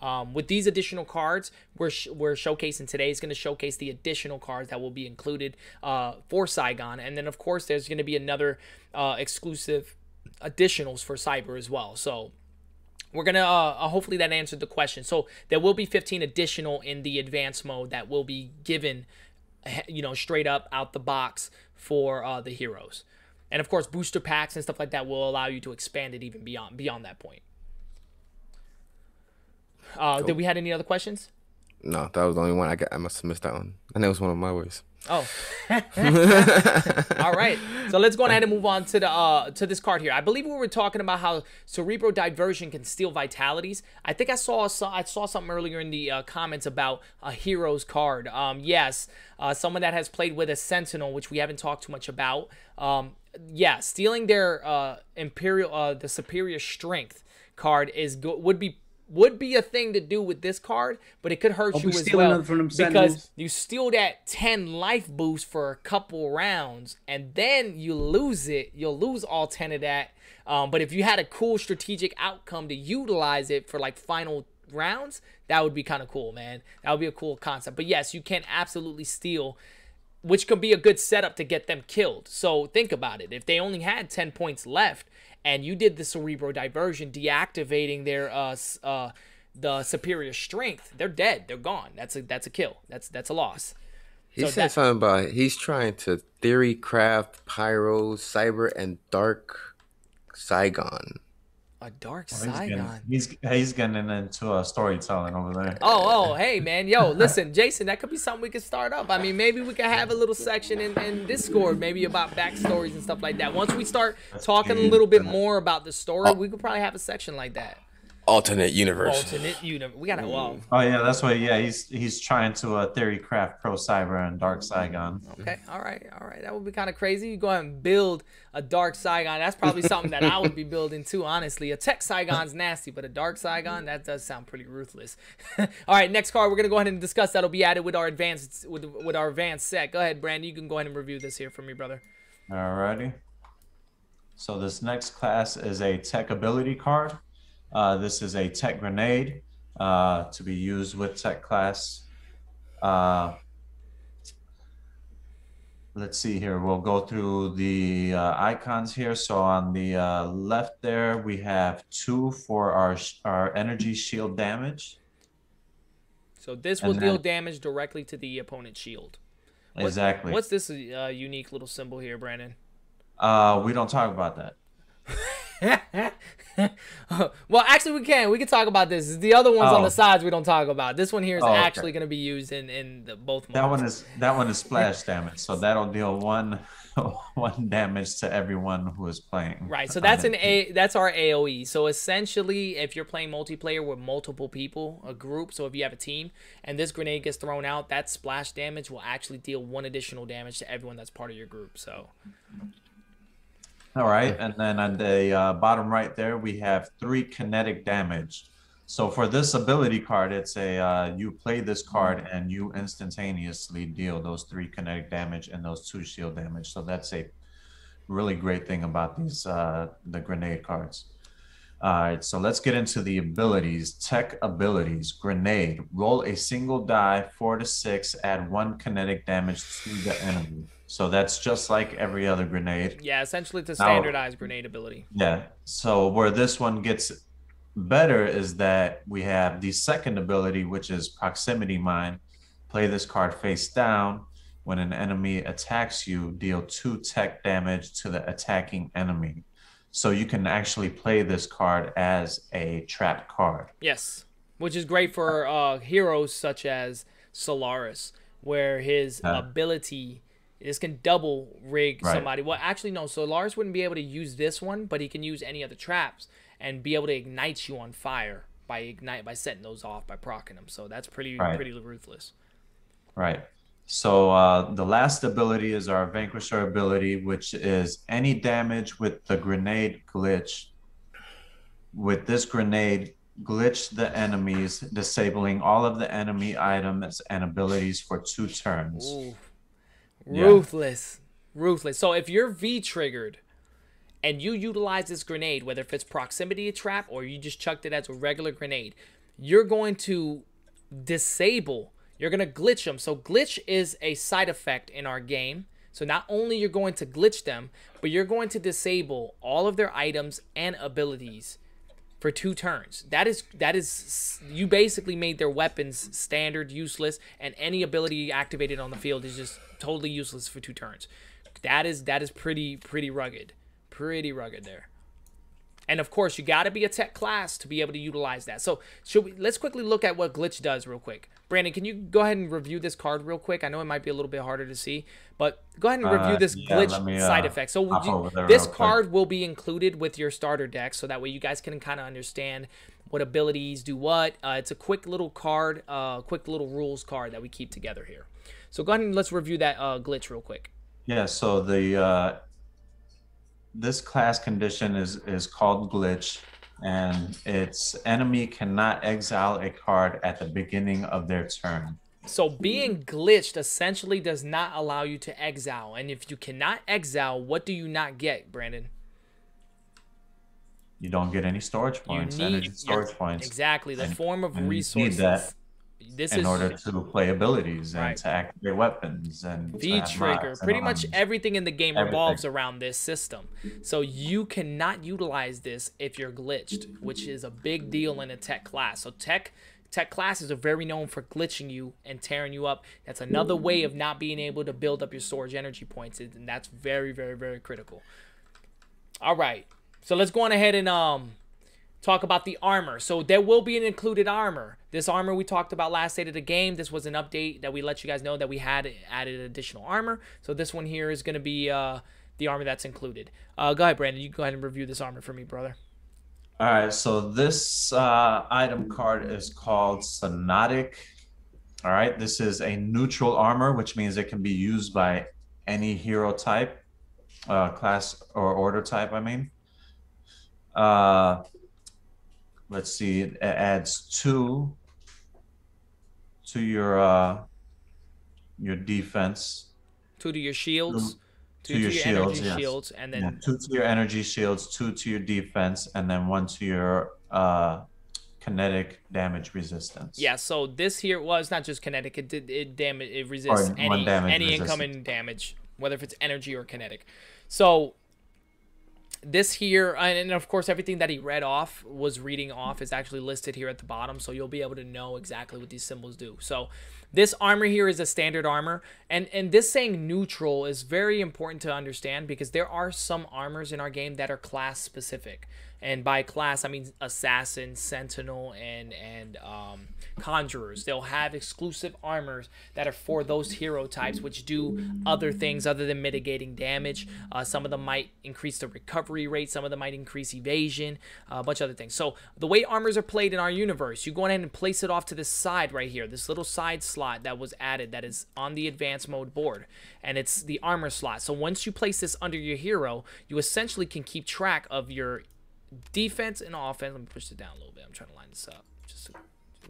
Um, with these additional cards, we're, sh we're showcasing today is going to showcase the additional cards that will be included uh, for Saigon. And then, of course, there's going to be another uh, exclusive additionals for Cyber as well. So we're going to, uh, hopefully that answered the question. So there will be fifteen additional in the advanced mode that will be given, you know, straight up out the box for uh, the heroes. And of course, booster packs and stuff like that will allow you to expand it even beyond, beyond that point. Uh, cool. Did we have any other questions? No, that was the only one I got. I must have missed that one. And that was one of my words. Oh, all right. So let's go ahead and move on to the uh, to this card here. I believe we were talking about how Cerebral Diversion can steal vitalities. I think I saw, saw I saw something earlier in the uh, comments about a hero's card. Um, yes, uh, someone that has played with a Sentinel, which we haven't talked too much about. Um, yeah, stealing their uh, Imperial, uh, the Superior Strength card is go would be. would be a thing to do with this card, but it could hurt I'll you as well from them because Sentinels. You steal that ten life boost for a couple rounds, and then you lose it. You'll lose all ten of that. Um, but if you had a cool strategic outcome to utilize it for like final rounds, that would be kind of cool, man. That would be a cool concept. But yes, you can absolutely steal, which could be a good setup to get them killed. So think about it. If they only had ten points left, and you did the Cerebral Diversion, deactivating their uh, uh, the Superior Strength, they're dead. They're gone. That's a that's a kill. That's that's a loss. He so said that, something about it. He's trying to theory craft Pyro, Cyber, and Dark Saigon. A Dark oh, he's Saigon. Getting, he's he's getting into uh, storytelling over there. Oh oh hey man, yo listen, Jason, that could be something we could start up. I mean, maybe we could have a little section in, in Discord, maybe about backstories and stuff like that. Once we start talking a little bit more about the story, oh. we could probably have a section like that. Alternate universe. Alternate universe. We gotta. Wow. Oh yeah, that's why. Yeah, he's he's trying to uh, theory craft Pro Cyber and Dark Saigon. Okay, all right, all right. That would be kind of crazy. You go ahead and build a Dark Saigon. That's probably something that I would be building too. Honestly, a Tech Saigon's nasty, but a Dark Saigon, that does sound pretty ruthless. All right, next card we're gonna go ahead and discuss. That'll be added with our advanced with with our advanced set. Go ahead, Brandon. You can go ahead and review this here for me, brother. All righty. So this next class is a Tech ability card. Uh, this is a Tech Grenade uh, to be used with Tech class. Uh, let's see here. We'll go through the uh, icons here. So on the uh, left there, we have two for our, our energy shield damage. So this will and deal then, damage directly to the opponent's shield. What's, exactly. What's this uh, unique little symbol here, Brandon? Uh, we don't talk about that. Well, actually, we can. We can talk about this. The other ones oh. on the sides we don't talk about. This one here is oh, okay. actually going to be used in in the, both. That modes. one is that one is splash damage, so that'll deal one one damage to everyone who is playing. Right. So that's an a that's our A O E. So essentially, if you're playing multiplayer with multiple people, a group. So if you have a team, and this grenade gets thrown out, that splash damage will actually deal one additional damage to everyone that's part of your group. So. All right, and then on the uh, bottom right there, we have three kinetic damage. So for this ability card, it's a uh, you play this card and you instantaneously deal those three kinetic damage and those two shield damage. So that's a really great thing about these uh, the grenade cards. All right, so let's get into the abilities. Tech abilities, grenade. Roll a single die, four to six, add one kinetic damage to the enemy. So that's just like every other grenade. Yeah, essentially it's a standardized now, grenade ability. Yeah, so where this one gets better is that we have the second ability, which is Proximity Mine. Play this card face down. When an enemy attacks you, deal two tech damage to the attacking enemy. So you can actually play this card as a trap card. Yes, which is great for uh, heroes such as Solaris, where his yeah. ability, this can double rig right. somebody. Well, actually, no, Solaris wouldn't be able to use this one, but he can use any other traps and be able to ignite you on fire by ignite by setting those off, by proccing them. So that's pretty, right. pretty ruthless. Right. So uh, the last ability is our Vanquisher ability, which is any damage with the grenade glitch. With this grenade, glitch the enemies, disabling all of the enemy items and abilities for two turns. Ooh. Ruthless. Yeah. Ruthless. So if you're V-triggered and you utilize this grenade, whether if it's proximity trap or you just chucked it as a regular grenade, you're going to disable... You're going to glitch them. So glitch is a side effect in our game. So not only you're going to glitch them, but you're going to disable all of their items and abilities for two turns. That is, that is, you basically made their weapons standard useless, and any ability activated on the field is just totally useless for two turns. That is, that is pretty, pretty rugged. Pretty rugged there. And of course, you got to be a tech class to be able to utilize that. So, should we, let's quickly look at what glitch does real quick. Brandon, can you go ahead and review this card real quick? I know it might be a little bit harder to see, but go ahead and review uh, this yeah, glitch me, uh, side effect. So, you, this card quick. will be included with your starter deck, so that way you guys can kind of understand what abilities do what. Uh, it's a quick little card, uh, quick little rules card that we keep together here. So, go ahead and let's review that uh, glitch real quick. Yeah. So the. Uh... This class condition is, is called Glitch, and its enemy cannot exile a card at the beginning of their turn. So being glitched essentially does not allow you to exile. And if you cannot exile, what do you not get, Brandon? You don't get any storage points, you need, energy storage yeah, points. Exactly, the and, form of resources. You need that this in is, order to play abilities and right. to activate weapons and V-trigger. Pretty and much everything in the game everything. revolves around this system. So you cannot utilize this if you're glitched, which is a big deal in a tech class. So tech tech classes are very known for glitching you and tearing you up. That's another way of not being able to build up your storage energy points, and that's very, very, very critical. All right, so let's go on ahead and... um. talk about the armor. So there will be an included armor. This armor we talked about last state of the game. This was an update that we let you guys know that we had added additional armor. So this one here is going to be uh, the armor that's included. Uh, go ahead, Brandon. You go ahead and review this armor for me, brother. All right. So this uh, item card is called Synodic. All right. This is a neutral armor, which means it can be used by any hero type, uh, class or order type, I mean. Uh... Let's see, it adds two to your uh, your defense. Two to your shields. Two, two to your, your shields, energy yes. shields, and then yeah, two to your energy shields, two to your defense, and then one to your uh, kinetic damage resistance. Yeah. So this here was not just kinetic; it did it damage it resists or any damage any resistance. incoming damage, whether if it's energy or kinetic. So. This here, and of course, everything that he read off was reading off is actually listed here at the bottom, so you'll be able to know exactly what these symbols do. So this armor here is a standard armor, and, and this saying neutral is very important to understand because there are some armors in our game that are class-specific. And by class, I mean Assassin, Sentinel, and, and um, Conjurers. They'll have exclusive armors that are for those hero types, which do other things other than mitigating damage. Uh, some of them might increase the recovery rate. Some of them might increase evasion, uh, a bunch of other things. So the way armors are played in our universe, you go ahead and place it off to this side right here, this little side slot that was added that is on the advanced mode board. And it's the armor slot. So once you place this under your hero, you essentially can keep track of your defense and offense. Let me push it down a little bit. I'm trying to line this up. Just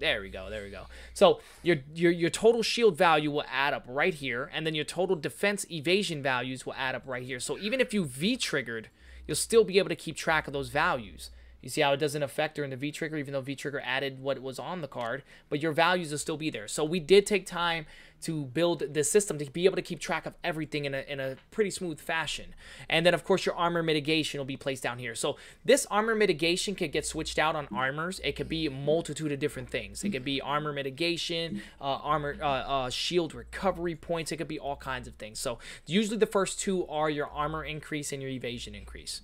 there we go. There we go. So your your your total shield value will add up right here, and then your total defense evasion values will add up right here. So even if you V-triggered, you'll still be able to keep track of those values. You see how it doesn't affect during the V-trigger, even though V-trigger added what was on the card, but your values will still be there. So we did take time to build this system to be able to keep track of everything in a, in a pretty smooth fashion. And then, of course, your armor mitigation will be placed down here. So this armor mitigation could get switched out on armors. It could be a multitude of different things. It could be armor mitigation, uh, armor uh, uh, shield recovery points. It could be all kinds of things. So usually the first two are your armor increase and your evasion increase.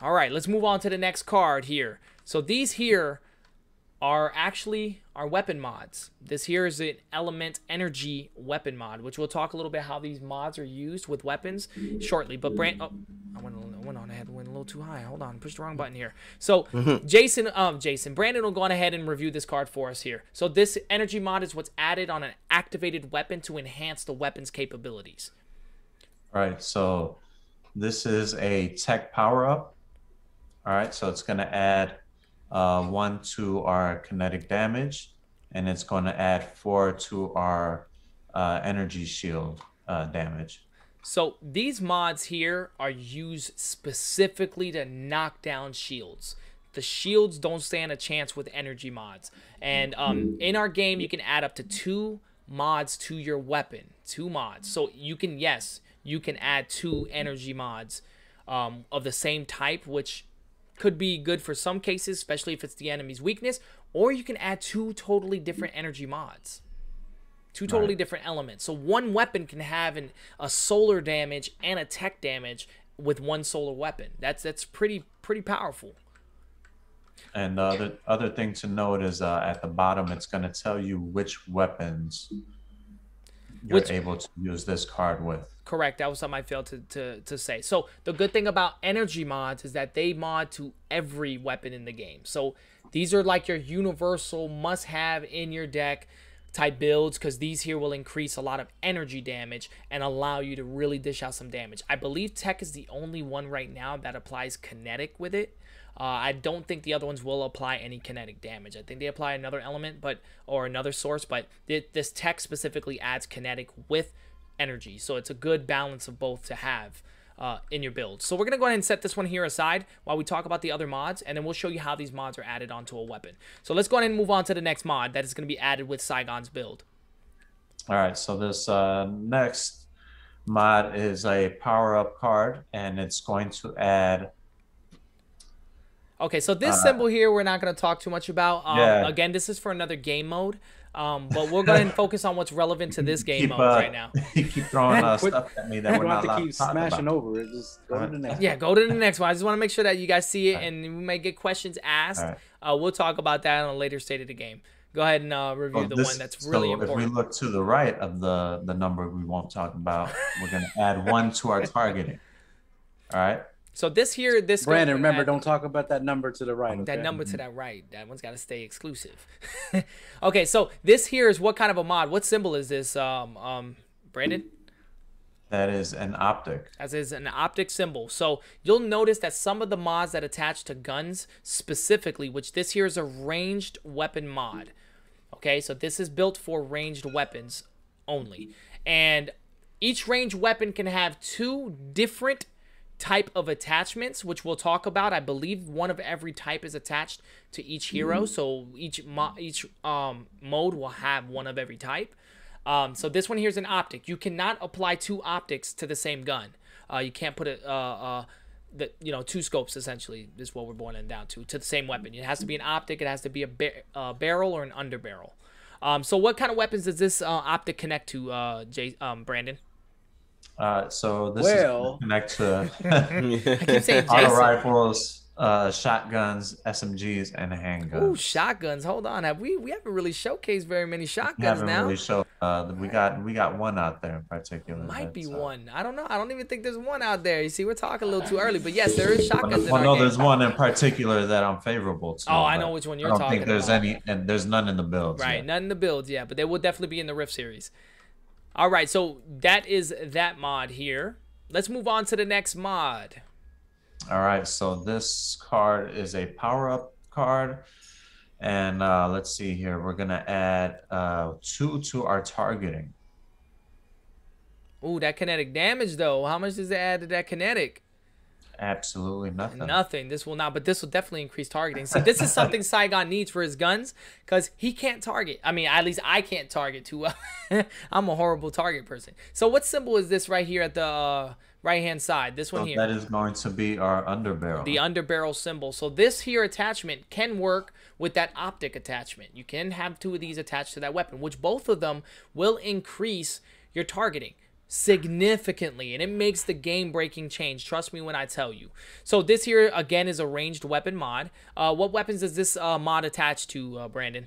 All right, let's move on to the next card here. So these here are actually our weapon mods. This here is an element energy weapon mod, which we'll talk a little bit how these mods are used with weapons shortly. But Brand, oh, I went, I went on ahead, went a little too high. Hold on, pushed the wrong button here. So Jason, um, Jason, Brandon will go on ahead and review this card for us here. So this energy mod is what's added on an activated weapon to enhance the weapon's capabilities. All right, so this is a tech power up. All right, so it's going to add uh, one to our kinetic damage, and it's going to add four to our uh, energy shield uh, damage. So these mods here are used specifically to knock down shields. The shields don't stand a chance with energy mods. And um, in our game, you can add up to two mods to your weapon, two mods. So you can, yes, you can add two energy mods um, of the same type, which could be good for some cases, especially if it's the enemy's weakness, or you can add two totally different energy mods, two totally right. different elements. So one weapon can have an, a solar damage and a tech damage with one solar weapon. That's that's pretty pretty powerful. And uh, the other thing to note is uh, at the bottom, it's going to tell you which weapons you're which, able to use this card with. Correct. That was something I failed to, to, to say. So the good thing about energy mods is that they mod to every weapon in the game. So these are like your universal must-have in your deck type builds, because these here will increase a lot of energy damage and allow you to really dish out some damage. I believe tech is the only one right now that applies kinetic with it. Uh, I don't think the other ones will apply any kinetic damage. I think they apply another element but or another source, but th this tech specifically adds kinetic with energy, so it's a good balance of both to have uh, in your build. So we're gonna go ahead and set this one here aside while we talk about the other mods, and then we'll show you how these mods are added onto a weapon. So let's go ahead and move on to the next mod that is gonna be added with Saigon's build. All right, so this uh, next mod is a power-up card, and it's going to add. Okay, so this uh, symbol here we're not gonna talk too much about. Um, yeah. Again, this is for another game mode. Um, but we'll go ahead and focus on what's relevant to this game keep, mode uh, right now. You keep throwing uh, stuff at me that we're, we're not allowed to keep to smashing about. Over it. Just go right. to the next. Yeah, go to the next one. I just want to make sure that you guys see it, right. and we may get questions asked. Right. Uh, we'll talk about that on a later state of the game. Go ahead and uh, review well, the this, one that's really so important. If we look to the right of the the number we won't talk about, we're going to add one to our targeting. All right. So this here, this Brandon, remember, don't talk about that number to the right. Okay? That number to that right. That one's got to stay exclusive. Okay, so this here is what kind of a mod? What symbol is this, um, um, Brandon? That is an optic. That is an optic symbol. So you'll notice that some of the mods that attach to guns specifically, which this here is a ranged weapon mod. Okay, so this is built for ranged weapons only. And each ranged weapon can have two different type of attachments, which we'll talk about. I believe one of every type is attached to each hero, so each mo each um mode will have one of every type. Um so this one here's an optic. You cannot apply two optics to the same gun. Uh you can't put a uh uh the you know two scopes, essentially, is what we're boiling down to to the same weapon. It has to be an optic. It has to be a bar uh, barrel or an underbarrel. Um so what kind of weapons does this uh, optic connect to, uh Jay um Brandon? Uh, so this well. is connect to auto rifles, uh, shotguns, S M Gs, and handguns. Ooh, shotguns! Hold on, have we we haven't really showcased very many shotguns we haven't now. Really show, uh, we got we got one out there in particular. Might but, be so. one. I don't know. I don't even think there's one out there. You see, we're talking a little too early, but yes, there is shotguns. Well, in no, our there's game. one in particular that I'm favorable to. Oh, I know which one you're talking about. I don't think there's about. any, and there's none in the builds. Right, yet. none in the builds. Yeah, but they will definitely be in the Rift series. All right, so that is that mod here. Let's move on to the next mod. All right, so this card is a power-up card. And uh, let's see here. We're going to add uh, two to our targeting. Ooh, that kinetic damage, though. How much does it add to that kinetic? Absolutely nothing. Nothing. This will not, but this will definitely increase targeting. See, this is something Saigon needs for his guns because he can't target. I mean, at least I can't target too well. I'm a horrible target person. So what symbol is this right here at the uh, right-hand side? This one so here. That is going to be our underbarrel. The underbarrel symbol. So this here attachment can work with that optic attachment. You can have two of these attached to that weapon, which both of them will increase your targeting significantly, and it makes the game-breaking change. Trust me when I tell you. So this here again is a ranged weapon mod. Uh, what weapons is this uh, mod attached to, uh, Brandon?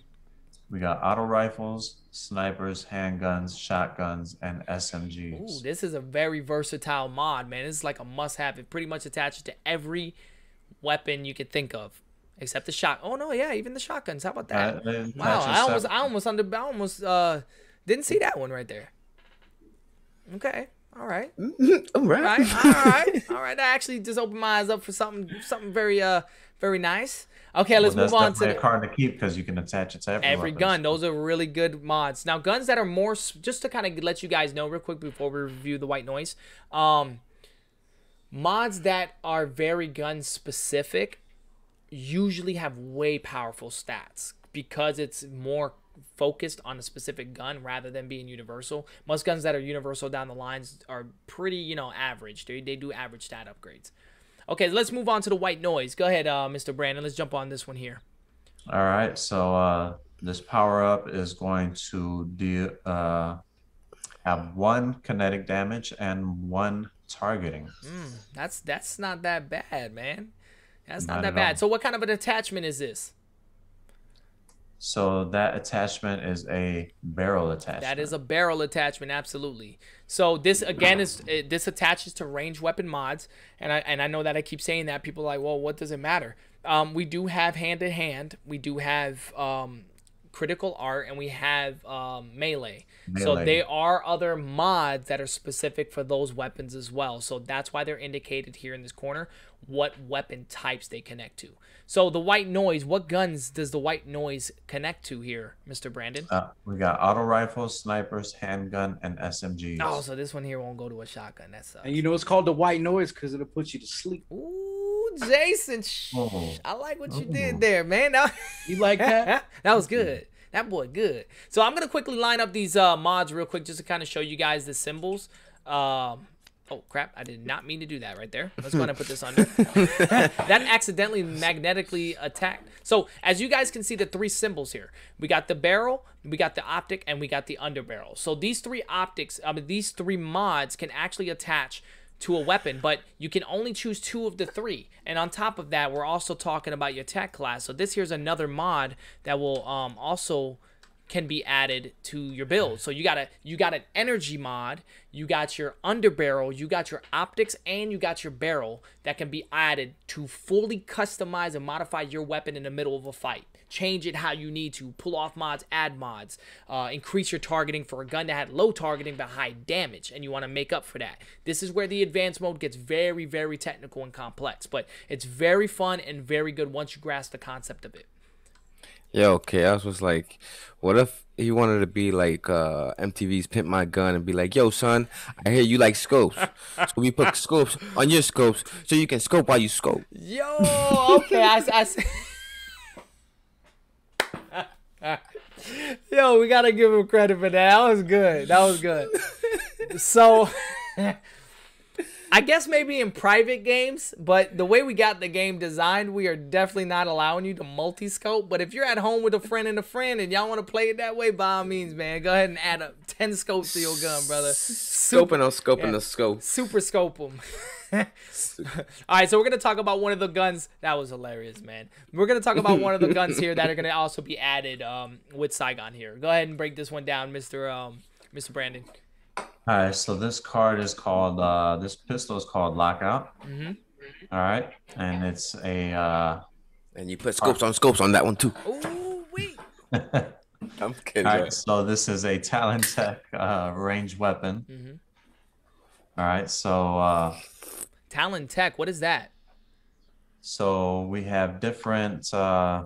We got auto rifles, snipers, handguns, shotguns, and S M Gs. Ooh, this is a very versatile mod, man. It's like a must-have. It pretty much attaches to every weapon you could think of, except the shot. Oh no, yeah, even the shotguns. How about that? Uh, wow, I almost, I almost under, I almost uh, didn't see that one right there. Okay. All right. All right. Right. All right. All right. I actually just opened my eyes up for something, something very, uh, very nice. Okay, let's well, move on to the card to keep because you can attach it to every, every gun. Those are really good mods. Now, guns that are more, just to kind of let you guys know real quick before we review the white noise, um, mods that are very gun specific usually have way powerful stats because it's more focused on a specific gun rather than being universal. Most guns that are universal down the lines are pretty, you know, average. They, they do average stat upgrades. Okay, let's move on to the white noise. Go ahead, uh, Mister Brandon. Let's jump on this one here. All right. So uh, this power up is going to deal uh, have one kinetic damage and one targeting. Mm, that's that's not that bad, man. That's not, not that bad. All. So what kind of an attachment is this? So that attachment is a barrel attachment. That is a barrel attachment, absolutely. So this again is it, this attaches to range weapon mods, and I and I know that I keep saying that people are like, well, what does it matter? Um, we do have hand to hand, we do have um, critical art, and we have um, melee. melee. So they are other mods that are specific for those weapons as well. So that's why they're indicated here in this corner, what weapon types they connect to. So the white noise, what guns does the white noise connect to here, Mister Brandon? Uh, we got auto rifles, snipers, handgun, and S M Gs. Oh, so this one here won't go to a shotgun. That sucks. And you know it's called the white noise because it'll put you to sleep. Ooh, Jason. Oh. I like what you oh. did there, man. That, you like that? That was good. That boy good. So I'm going to quickly line up these uh, mods real quick just to kind of show you guys the symbols. Um... Oh, crap. I did not mean to do that right there. Let's go ahead and put this under. That accidentally magnetically attacked. So as you guys can see, the three symbols here. We got the barrel, we got the optic, and we got the underbarrel. So these three optics, I mean, these three mods can actually attach to a weapon, but you can only choose two of the three. And on top of that, we're also talking about your tech class. So this here's another mod that will um, also... can be added to your build. So you got a you got an energy mod, you got your underbarrel, you got your optics, and you got your barrel that can be added to fully customize and modify your weapon in the middle of a fight. Change it how you need to, pull off mods, add mods, uh, increase your targeting for a gun that had low targeting but high damage, and you want to make up for that. This is where the advanced mode gets very, very technical and complex, but it's very fun and very good once you grasp the concept of it. Yeah, okay. I was just like, what if he wanted to be like uh, M T V's Pimp My Gun and be like, yo, son, I hear you like scopes. So we put scopes on your scopes so you can scope while you scope. Yo, okay. I, I, I... Yo, we got to give him credit for that. That was good. That was good. So... I guess maybe in private games, but the way we got the game designed, we are definitely not allowing you to multi-scope. But if you're at home with a friend and a friend and y'all want to play it that way, by all means, man, go ahead and add up ten scopes to your gun, brother. Super, scoping on scoping yeah, the scope. Super scope them. All right, so we're going to talk about one of the guns. That was hilarious, man. We're going to talk about one of the guns here that are going to also be added um, with Saigon here. Go ahead and break this one down, Mister Um, Mister Brandon. All right, so this card is called, uh, this pistol is called Lockout. Mm-hmm. All right, and it's a... Uh, and you put scopes on scopes on that one, too. Ooh, wee. I'm kidding. All right, so this is a Talon Tech uh, range weapon. Mm-hmm. All right, so... Uh, Talon Tech, what is that? So we have different... Uh,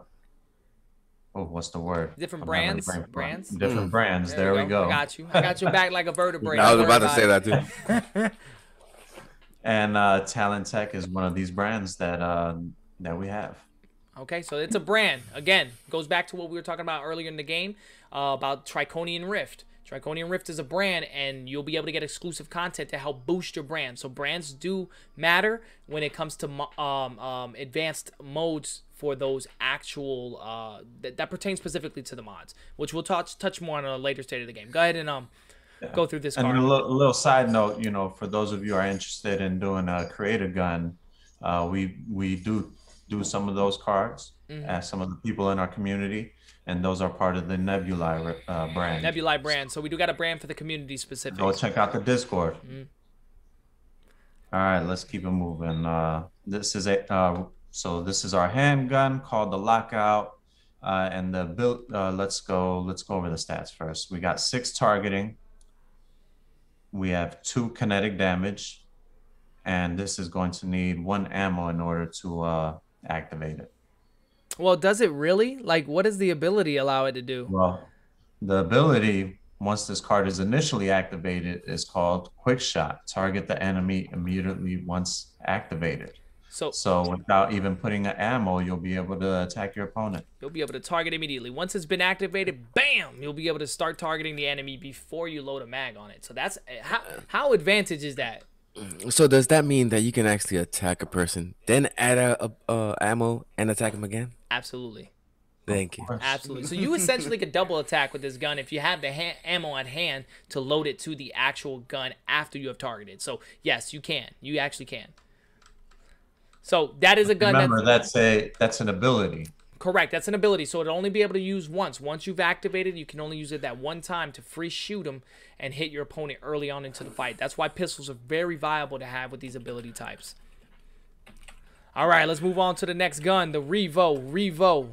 Oh, what's the word? Different brands. Different brands. Different mm. brands. There, there we go. go. I got you. I got your back like a vertebrae. I was about to say that too. And uh, Talon Tech is one of these brands that uh, that we have. Okay, so it's a brand. Again, goes back to what we were talking about earlier in the game uh, about Triconian Rift. Triconian Rift is a brand, and you'll be able to get exclusive content to help boost your brand. So brands do matter when it comes to um, um, advanced modes for those actual uh, th that pertain specifically to the mods, which we'll touch touch more on in a later state of the game. Go ahead and um. Yeah. Go through this. And a little, a little side note, you know, for those of you who are interested in doing a creator gun, uh, we we do do some of those cards mm-hmm. as some of the people in our community, and those are part of the Nebulae uh, brand. Nebulae brand. So we do got a brand for the community specific. Go check out the Discord. Mm-hmm. All right, let's keep it moving. Uh, this is a uh, so this is our handgun called the Lockout, uh, and the build. Uh, let's go. Let's go over the stats first. We got six targeting. We have two kinetic damage, and this is going to need one ammo in order to uh, activate it. Well, does it really? Like, what does the ability allow it to do? Well, the ability, once this card is initially activated, is called Quick Shot. Target the enemy immediately once activated. So, so without even putting an ammo, you'll be able to attack your opponent. You'll be able to target immediately. Once it's been activated, bam, you'll be able to start targeting the enemy before you load a mag on it. So that's how, how advantage is that? So does that mean that you can actually attack a person, then add a, a, a ammo and attack them again? Absolutely. Thank you. Absolutely. So you essentially could double attack with this gun if you have the ha ammo at hand to load it to the actual gun after you have targeted. So yes, you can. You actually can. So that is a gun. Remember, that's, that's a that's an ability. Correct. That's an ability. So it'll only be able to use once. Once you've activated, you can only use it that one time to free shoot them and hit your opponent early on into the fight. That's why pistols are very viable to have with these ability types. All right, let's move on to the next gun, the Revo. Revo.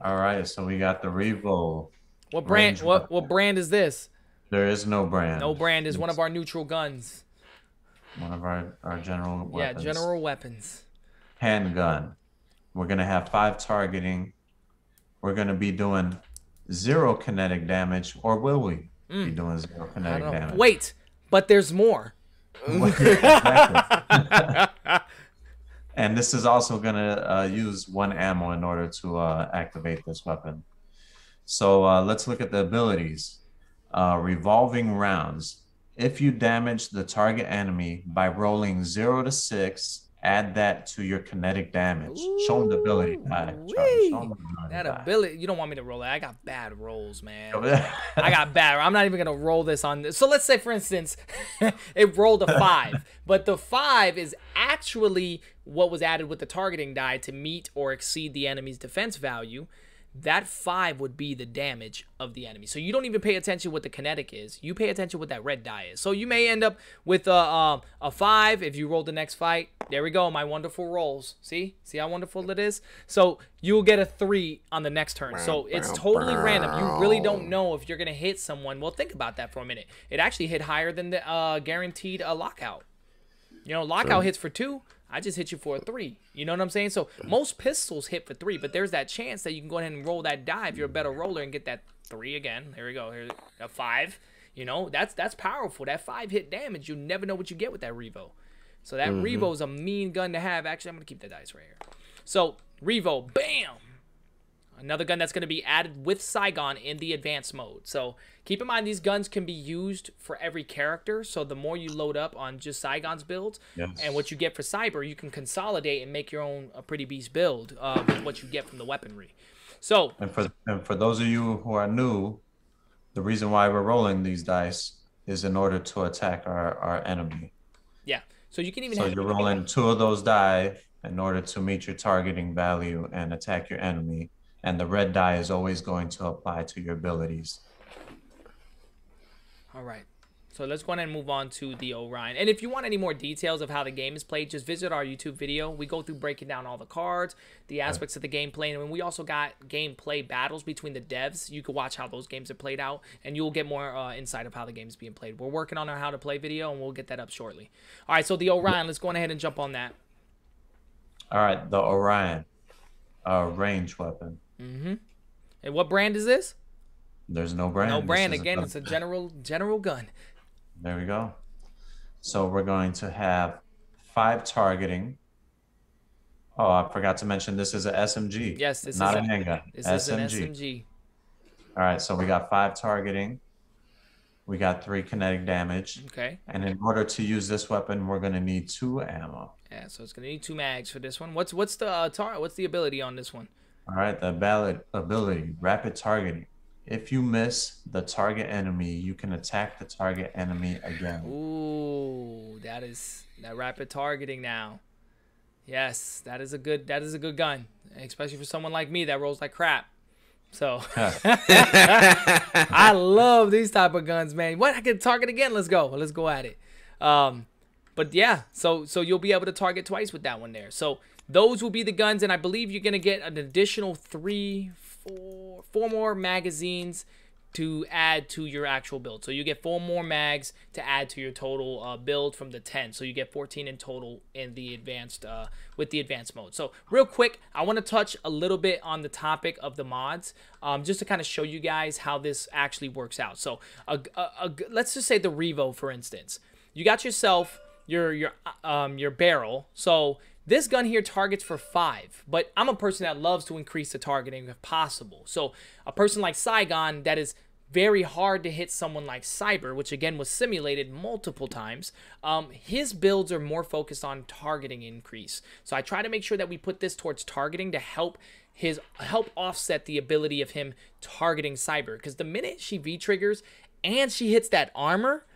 All right, so we got the Revo. What brand? Range what what brand is this? There is no brand. No brand is one of our neutral guns. One of our, our general weapons. Yeah, general weapons. Handgun. We're going to have five targeting. We're going to be doing zero kinetic damage, or will we mm. be doing zero kinetic damage? Wait, but there's more. And this is also going to uh, use one ammo in order to uh, activate this weapon. So uh, let's look at the abilities. Uh, revolving rounds. If you damage the target enemy by rolling zero to six, add that to your kinetic damage. Ooh, show them the ability die. Show them the ability that die. Ability. You don't want me to roll that. I got bad rolls, man. I got bad. I'm not even gonna roll this on this. So let's say, for instance, it rolled a five, but the five is actually what was added with the targeting die to meet or exceed the enemy's defense value. That five would be the damage of the enemy. So you don't even pay attention what the kinetic is. You pay attention what that red die is. So you may end up with a, um, a five if you roll the next fight. There we go, my wonderful rolls. See? See how wonderful it is? So you'll get a three on the next turn. So it's totally random. You really don't know if you're going to hit someone. Well, think about that for a minute. It actually hit higher than the uh, guaranteed uh, lockout. You know, lockout hits for two. I just hit you for a three. You know what I'm saying? So most pistols hit for three, but there's that chance that you can go ahead and roll that die if you're a better roller and get that three again. Here we go. Here's a five. You know, that's that's powerful. That five hit damage, you never know what you get with that Revo. So that mm-hmm. Revo is a mean gun to have. Actually, I'm going to keep the dice right here. So Revo, bam. Another gun that's going to be added with Saigon in the advanced mode. So keep in mind, these guns can be used for every character. So the more you load up on just Saigon's build yes. and what you get for Cyber, you can consolidate and make your own a pretty beast build uh, with what you get from the weaponry. So and for, and for those of you who are new, the reason why we're rolling these dice is in order to attack our, our enemy. Yeah. So you can even so have you're rolling two of those die in order to meet your targeting value and attack your enemy. And the red die is always going to apply to your abilities. All right. So let's go ahead and move on to the Orion. And if you want any more details of how the game is played, just visit our YouTube video. We go through breaking down all the cards, the aspects of the gameplay. And we also got gameplay battles between the devs. You can watch how those games are played out, and you'll get more uh, insight of how the game is being played. We're working on our how to play video, and we'll get that up shortly. All right. So the Orion, let's go ahead and jump on that. All right. The Orion, a range weapon. Mm-hmm. And what brand is this? There's no brand. No brand. Again, a it's a general general gun. There we go. So we're going to have five targeting. Oh, I forgot to mention this is an S M G. Yes, this not is not a handgun. This S M G. Is an S M G. All right, so we got five targeting. We got three kinetic damage. Okay. And in order to use this weapon, we're gonna need two ammo. Yeah, so it's gonna need two mags for this one. What's what's the uh, tar? What's the ability on this one? All right, the ballot ability, rapid targeting. If you miss the target enemy, you can attack the target enemy again. Ooh, that is that rapid targeting now. Yes, that is a good that is a good gun, especially for someone like me that rolls like crap. So I love these type of guns, man. What, I can target again? Let's go. Let's go at it. Um, but yeah, so so you'll be able to target twice with that one there. So those will be the guns, and I believe you're gonna get an additional three, four, four more magazines to add to your actual build. So you get four more mags to add to your total uh, build from the ten. So you get fourteen in total in the advanced uh, with the advanced mode. So real quick, I want to touch a little bit on the topic of the mods, um, just to kind of show you guys how this actually works out. So uh, uh, uh, let's just say the Revo, for instance. You got yourself your your um, your barrel. So this gun here targets for five, but I'm a person that loves to increase the targeting if possible. So a person like Saigon, that is very hard to hit someone like Cyber, which again was simulated multiple times, um, his builds are more focused on targeting increase. So I try to make sure that we put this towards targeting to help his help offset the ability of him targeting Cyber. Because the minute she V-triggers and she hits that armor,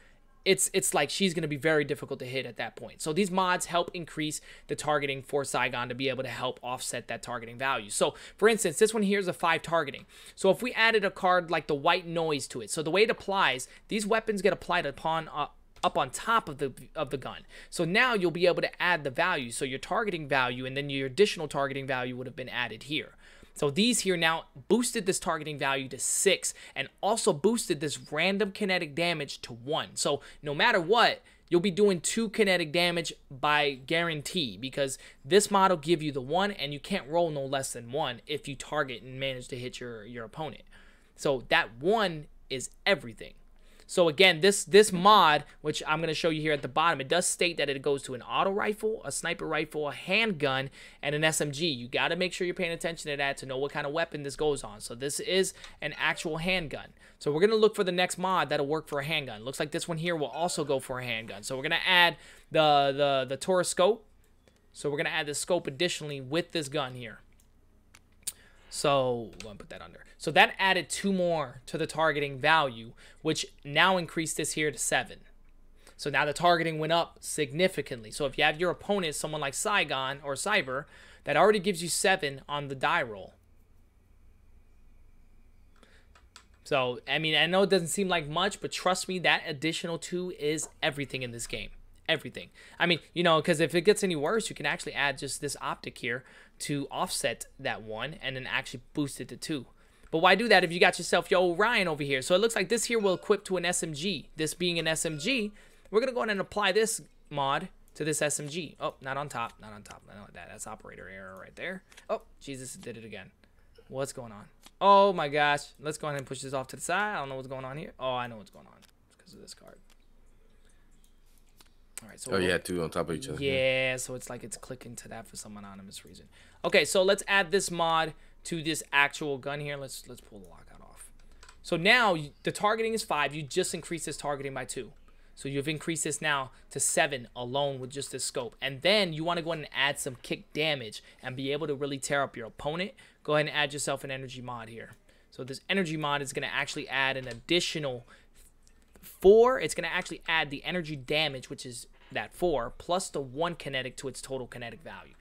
It's, it's like she's going to be very difficult to hit at that point. So these mods help increase the targeting for Saigon to be able to help offset that targeting value. So for instance, this one here is a five targeting. So if we added a card like the White Noise to it, so the way it applies, these weapons get applied upon uh, up on top of the of the gun. So now you'll be able to add the value. So your targeting value and then your additional targeting value would have been added here. So these here now boosted this targeting value to six and also boosted this random kinetic damage to one. So no matter what, you'll be doing two kinetic damage by guarantee, because this mod will give you the one and you can't roll no less than one if you target and manage to hit your, your opponent. So that one is everything. So again, this this mod, which I'm going to show you here at the bottom, it does state that it goes to an auto rifle, a sniper rifle, a handgun, and an S M G. You got to make sure you're paying attention to that to know what kind of weapon this goes on. So this is an actual handgun. So we're going to look for the next mod that'll work for a handgun. Looks like this one here will also go for a handgun. So we're going to add the, the, the toroscope. So we're going to add the scope additionally with this gun here. So I'm gonna put that under. So that added two more to the targeting value, which now increased this here to seven. So now the targeting went up significantly. So if you have your opponent, someone like Saigon or Cyber, that already gives you seven on the die roll. So, I mean, I know it doesn't seem like much, but trust me, that additional two is everything in this game. Everything. I mean, you know, because if it gets any worse, you can actually add just this optic here to offset that one and then actually boost it to two. But why do that if you got yourself your Orion over here? So it looks like this here will equip to an S M G. This being an S M G, we're going to go ahead and apply this mod to this S M G. Oh, not on top. Not on top. Not like that. That's operator error right there. Oh, Jesus, it did it again. What's going on? Oh, my gosh. Let's go ahead and push this off to the side. I don't know what's going on here. Oh, I know what's going on. It's because of this card. All right, so oh, yeah, two on top of each other. Yeah, so it's like it's clicking to that for some anonymous reason. Okay, so let's add this mod to this actual gun here. Let's let's pull the lockout off. So now the targeting is five. You just increased this targeting by two. So you've increased this now to seven alone with just this scope. And then you want to go ahead and add some kick damage and be able to really tear up your opponent. Go ahead and add yourself an energy mod here. So this energy mod is going to actually add an additional four. It's going to actually add the energy damage, which is that four plus the one kinetic to its total kinetic value.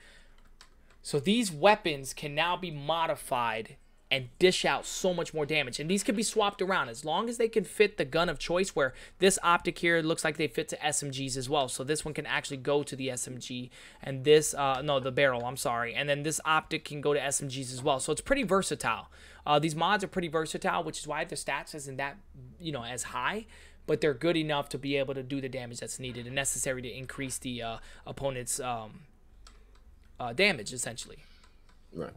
So these weapons can now be modified and dish out so much more damage, and these could be swapped around as long as they can fit the gun of choice, where this optic here looks like they fit to S M Gs as well. So this one can actually go to the S M G, and this uh no the barrel, I'm sorry, and then this optic can go to S M Gs as well. So it's pretty versatile. Uh these mods are pretty versatile, which is why their stats isn't that, you know, as high, but they're good enough to be able to do the damage that's needed and necessary to increase the uh, opponent's um, uh, damage, essentially. Right.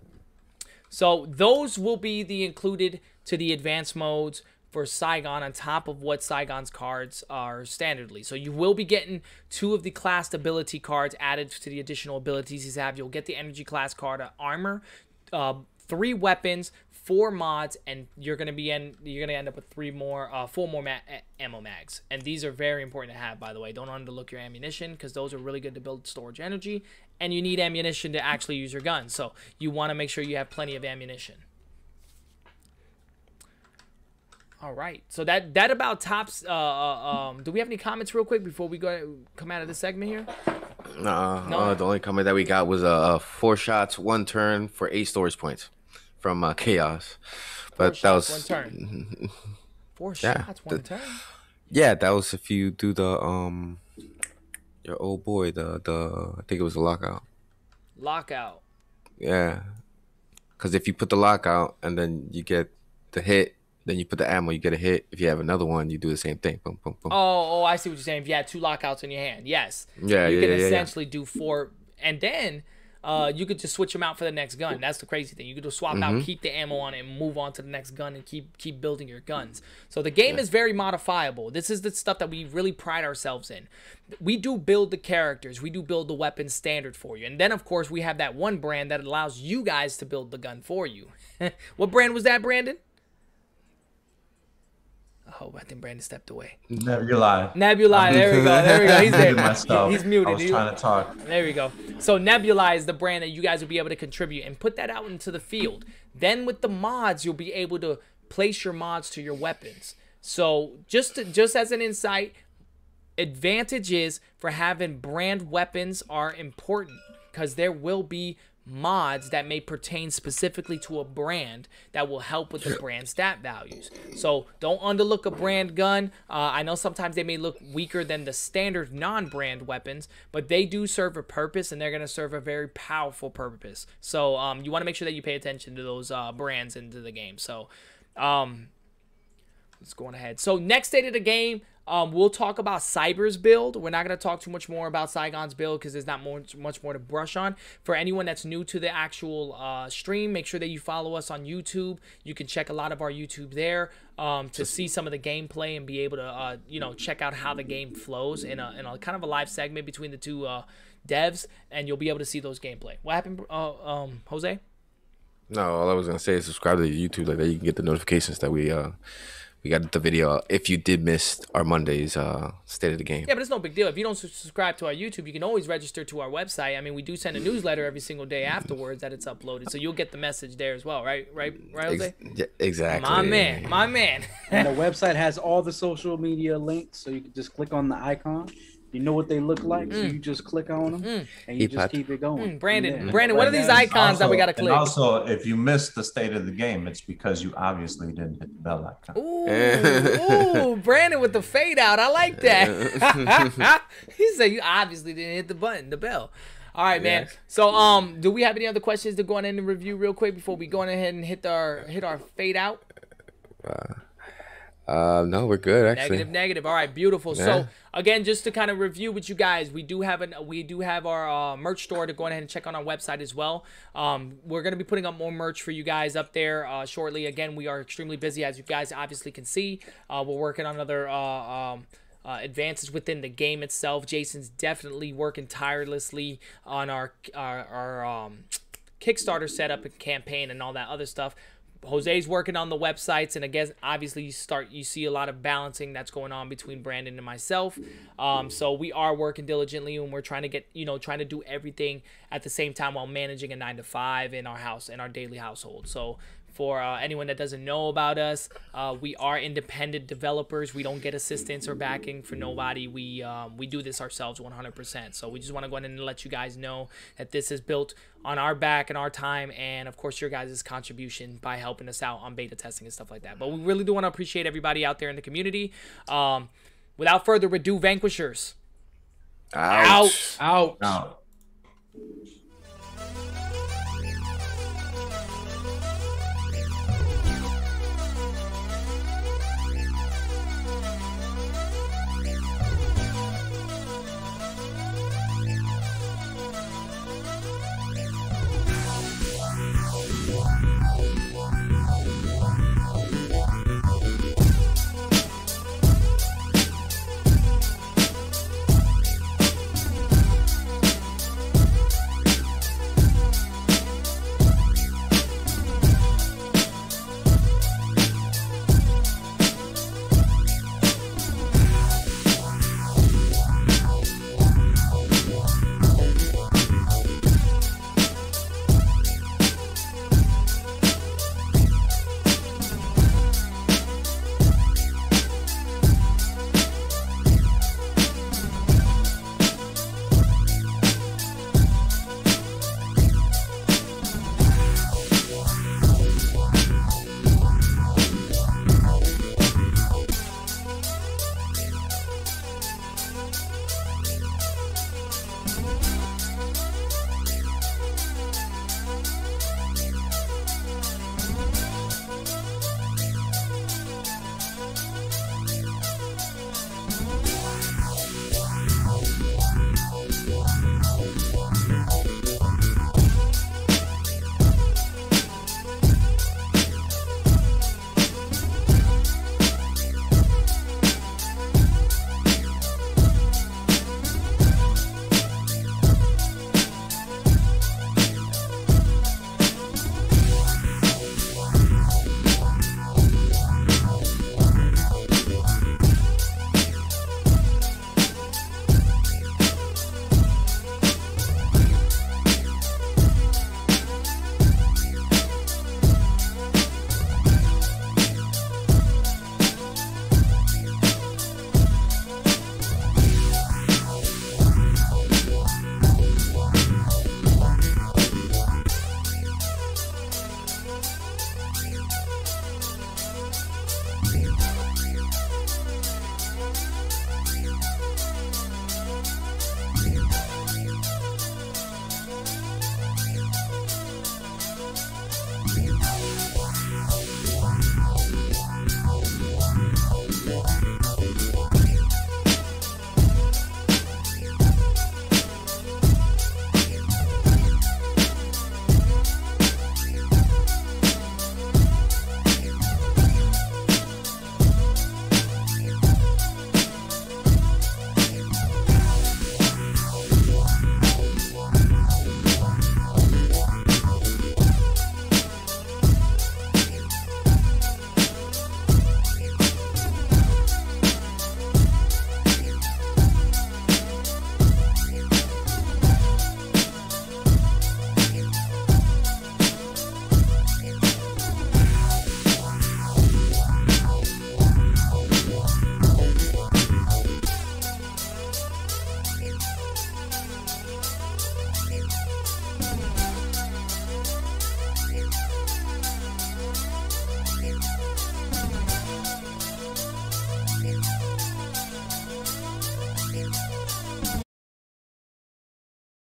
So those will be the included to the advanced modes for Saigon on top of what Saigon's cards are standardly. So you will be getting two of the classed ability cards added to the additional abilities he's have. You'll get the energy class card, uh, armor, uh, three weapons, four mods, and you're gonna be in. You're gonna end up with three more, uh, four more ma ammo mags, and these are very important to have. By the way, don't underlook your ammunition because those are really good to build storage energy, and you need ammunition to actually use your gun. So you want to make sure you have plenty of ammunition. All right, so that that about tops. Uh, um, do we have any comments real quick before we go come out of this segment here? Nah, no, uh, the only comment that we got was uh four shots, one turn for eight storage points from uh, Chaos, but four that shots, was one turn. Four yeah, shots, one the, turn. Yeah, that was if you do the um your old boy the the I think it was the lockout. Lockout. Yeah, because if you put the lockout and then you get the hit. Then you put the ammo, you get a hit. If you have another one, you do the same thing. Boom, boom, boom. Oh, oh, I see what you're saying. If you had two lockouts in your hand, yes. Yeah, you yeah, can yeah, essentially yeah. do four, and then uh, you could just switch them out for the next gun. That's the crazy thing. You could just swap mm-hmm. out, keep the ammo on it, and move on to the next gun, and keep keep building your guns. So the game yeah. is very modifiable. This is the stuff that we really pride ourselves in. We do build the characters. We do build the weapons standard for you, and then of course we have that one brand that allows you guys to build the gun for you. What brand was that, Brandon? Oh, I think Brandon stepped away. Nebulae. Nebulae. There we go. There we go. He's there. He's muted. I was trying to talk. There we go. So Nebulae is the brand that you guys will be able to contribute and put that out into the field. Then with the mods, you'll be able to place your mods to your weapons. So just to, just as an insight, advantages for having brand weapons are important because there will be mods that may pertain specifically to a brand that will help with the brand stat values. So don't underlook a brand gun. Uh, I know sometimes they may look weaker than the standard non-brand weapons, but they do serve a purpose, and they're going to serve a very powerful purpose. So um, you want to make sure that you pay attention to those uh, brands into the game. So um, let's go on ahead. So next state of the game, Um, we'll talk about Cyber's build. We're not going to talk too much more about Saigon's build because there's not more, much more to brush on. For anyone that's new to the actual uh, stream, make sure that you follow us on YouTube. You can check a lot of our YouTube there um, to see some of the gameplay and be able to, uh, you know, check out how the game flows in a, in a kind of a live segment between the two uh, devs, and you'll be able to see those gameplay. What happened, uh, um, Jose? No, all I was going to say is subscribe to the YouTube. Like that, you can get the notifications that we... Uh... We got the video if you did miss our Monday's uh, State of the Game. Yeah, but it's no big deal. If you don't subscribe to our YouTube, you can always register to our website. I mean, we do send a newsletter every single day afterwards that it's uploaded, so you'll get the message there as well, right, right, right, Jose? Ex yeah, exactly. My man, my man. And the website has all the social media links, so you can just click on the icon. You know what they look like, mm. so you just click on them, mm. and you just keep it going. Mm. Brandon, yeah. Brandon, what are these icons also, that we got to click? And also, if you missed the state of the game, it's because you obviously didn't hit the bell icon. Ooh, ooh, Brandon with the fade out. I like that. He said you obviously didn't hit the button, the bell. All right, man. Yes. So, um, do we have any other questions to go on in and review real quick before we go on ahead and hit our hit our fade out? Uh. Uh, no, we're good, actually. Negative, negative. All right, beautiful. Yeah. So, again, just to kind of review with you guys, we do have an we do have our uh, merch store to go ahead and check on our website as well. Um, we're going to be putting up more merch for you guys up there uh, shortly. Again, we are extremely busy, as you guys obviously can see. Uh, we're working on other uh, um, uh, advances within the game itself. Jason's definitely working tirelessly on our, our, our um, Kickstarter setup and campaign and all that other stuff. Jose's working on the websites, and again, obviously you start you see a lot of balancing that's going on between Brandon and myself. Um, so we are working diligently, and we're trying to get you know trying to do everything at the same time while managing a nine to five in our house in our daily household. So for uh, anyone that doesn't know about us, uh, we are independent developers. We don't get assistance or backing for nobody. We um, we do this ourselves one hundred percent. So we just want to go ahead and let you guys know that this is built on our back and our time, and of course your guys' contribution by helping us out on beta testing and stuff like that. But we really do want to appreciate everybody out there in the community. Um, without further ado, Vanquishers. Ouch. Ouch. Ouch. Ouch.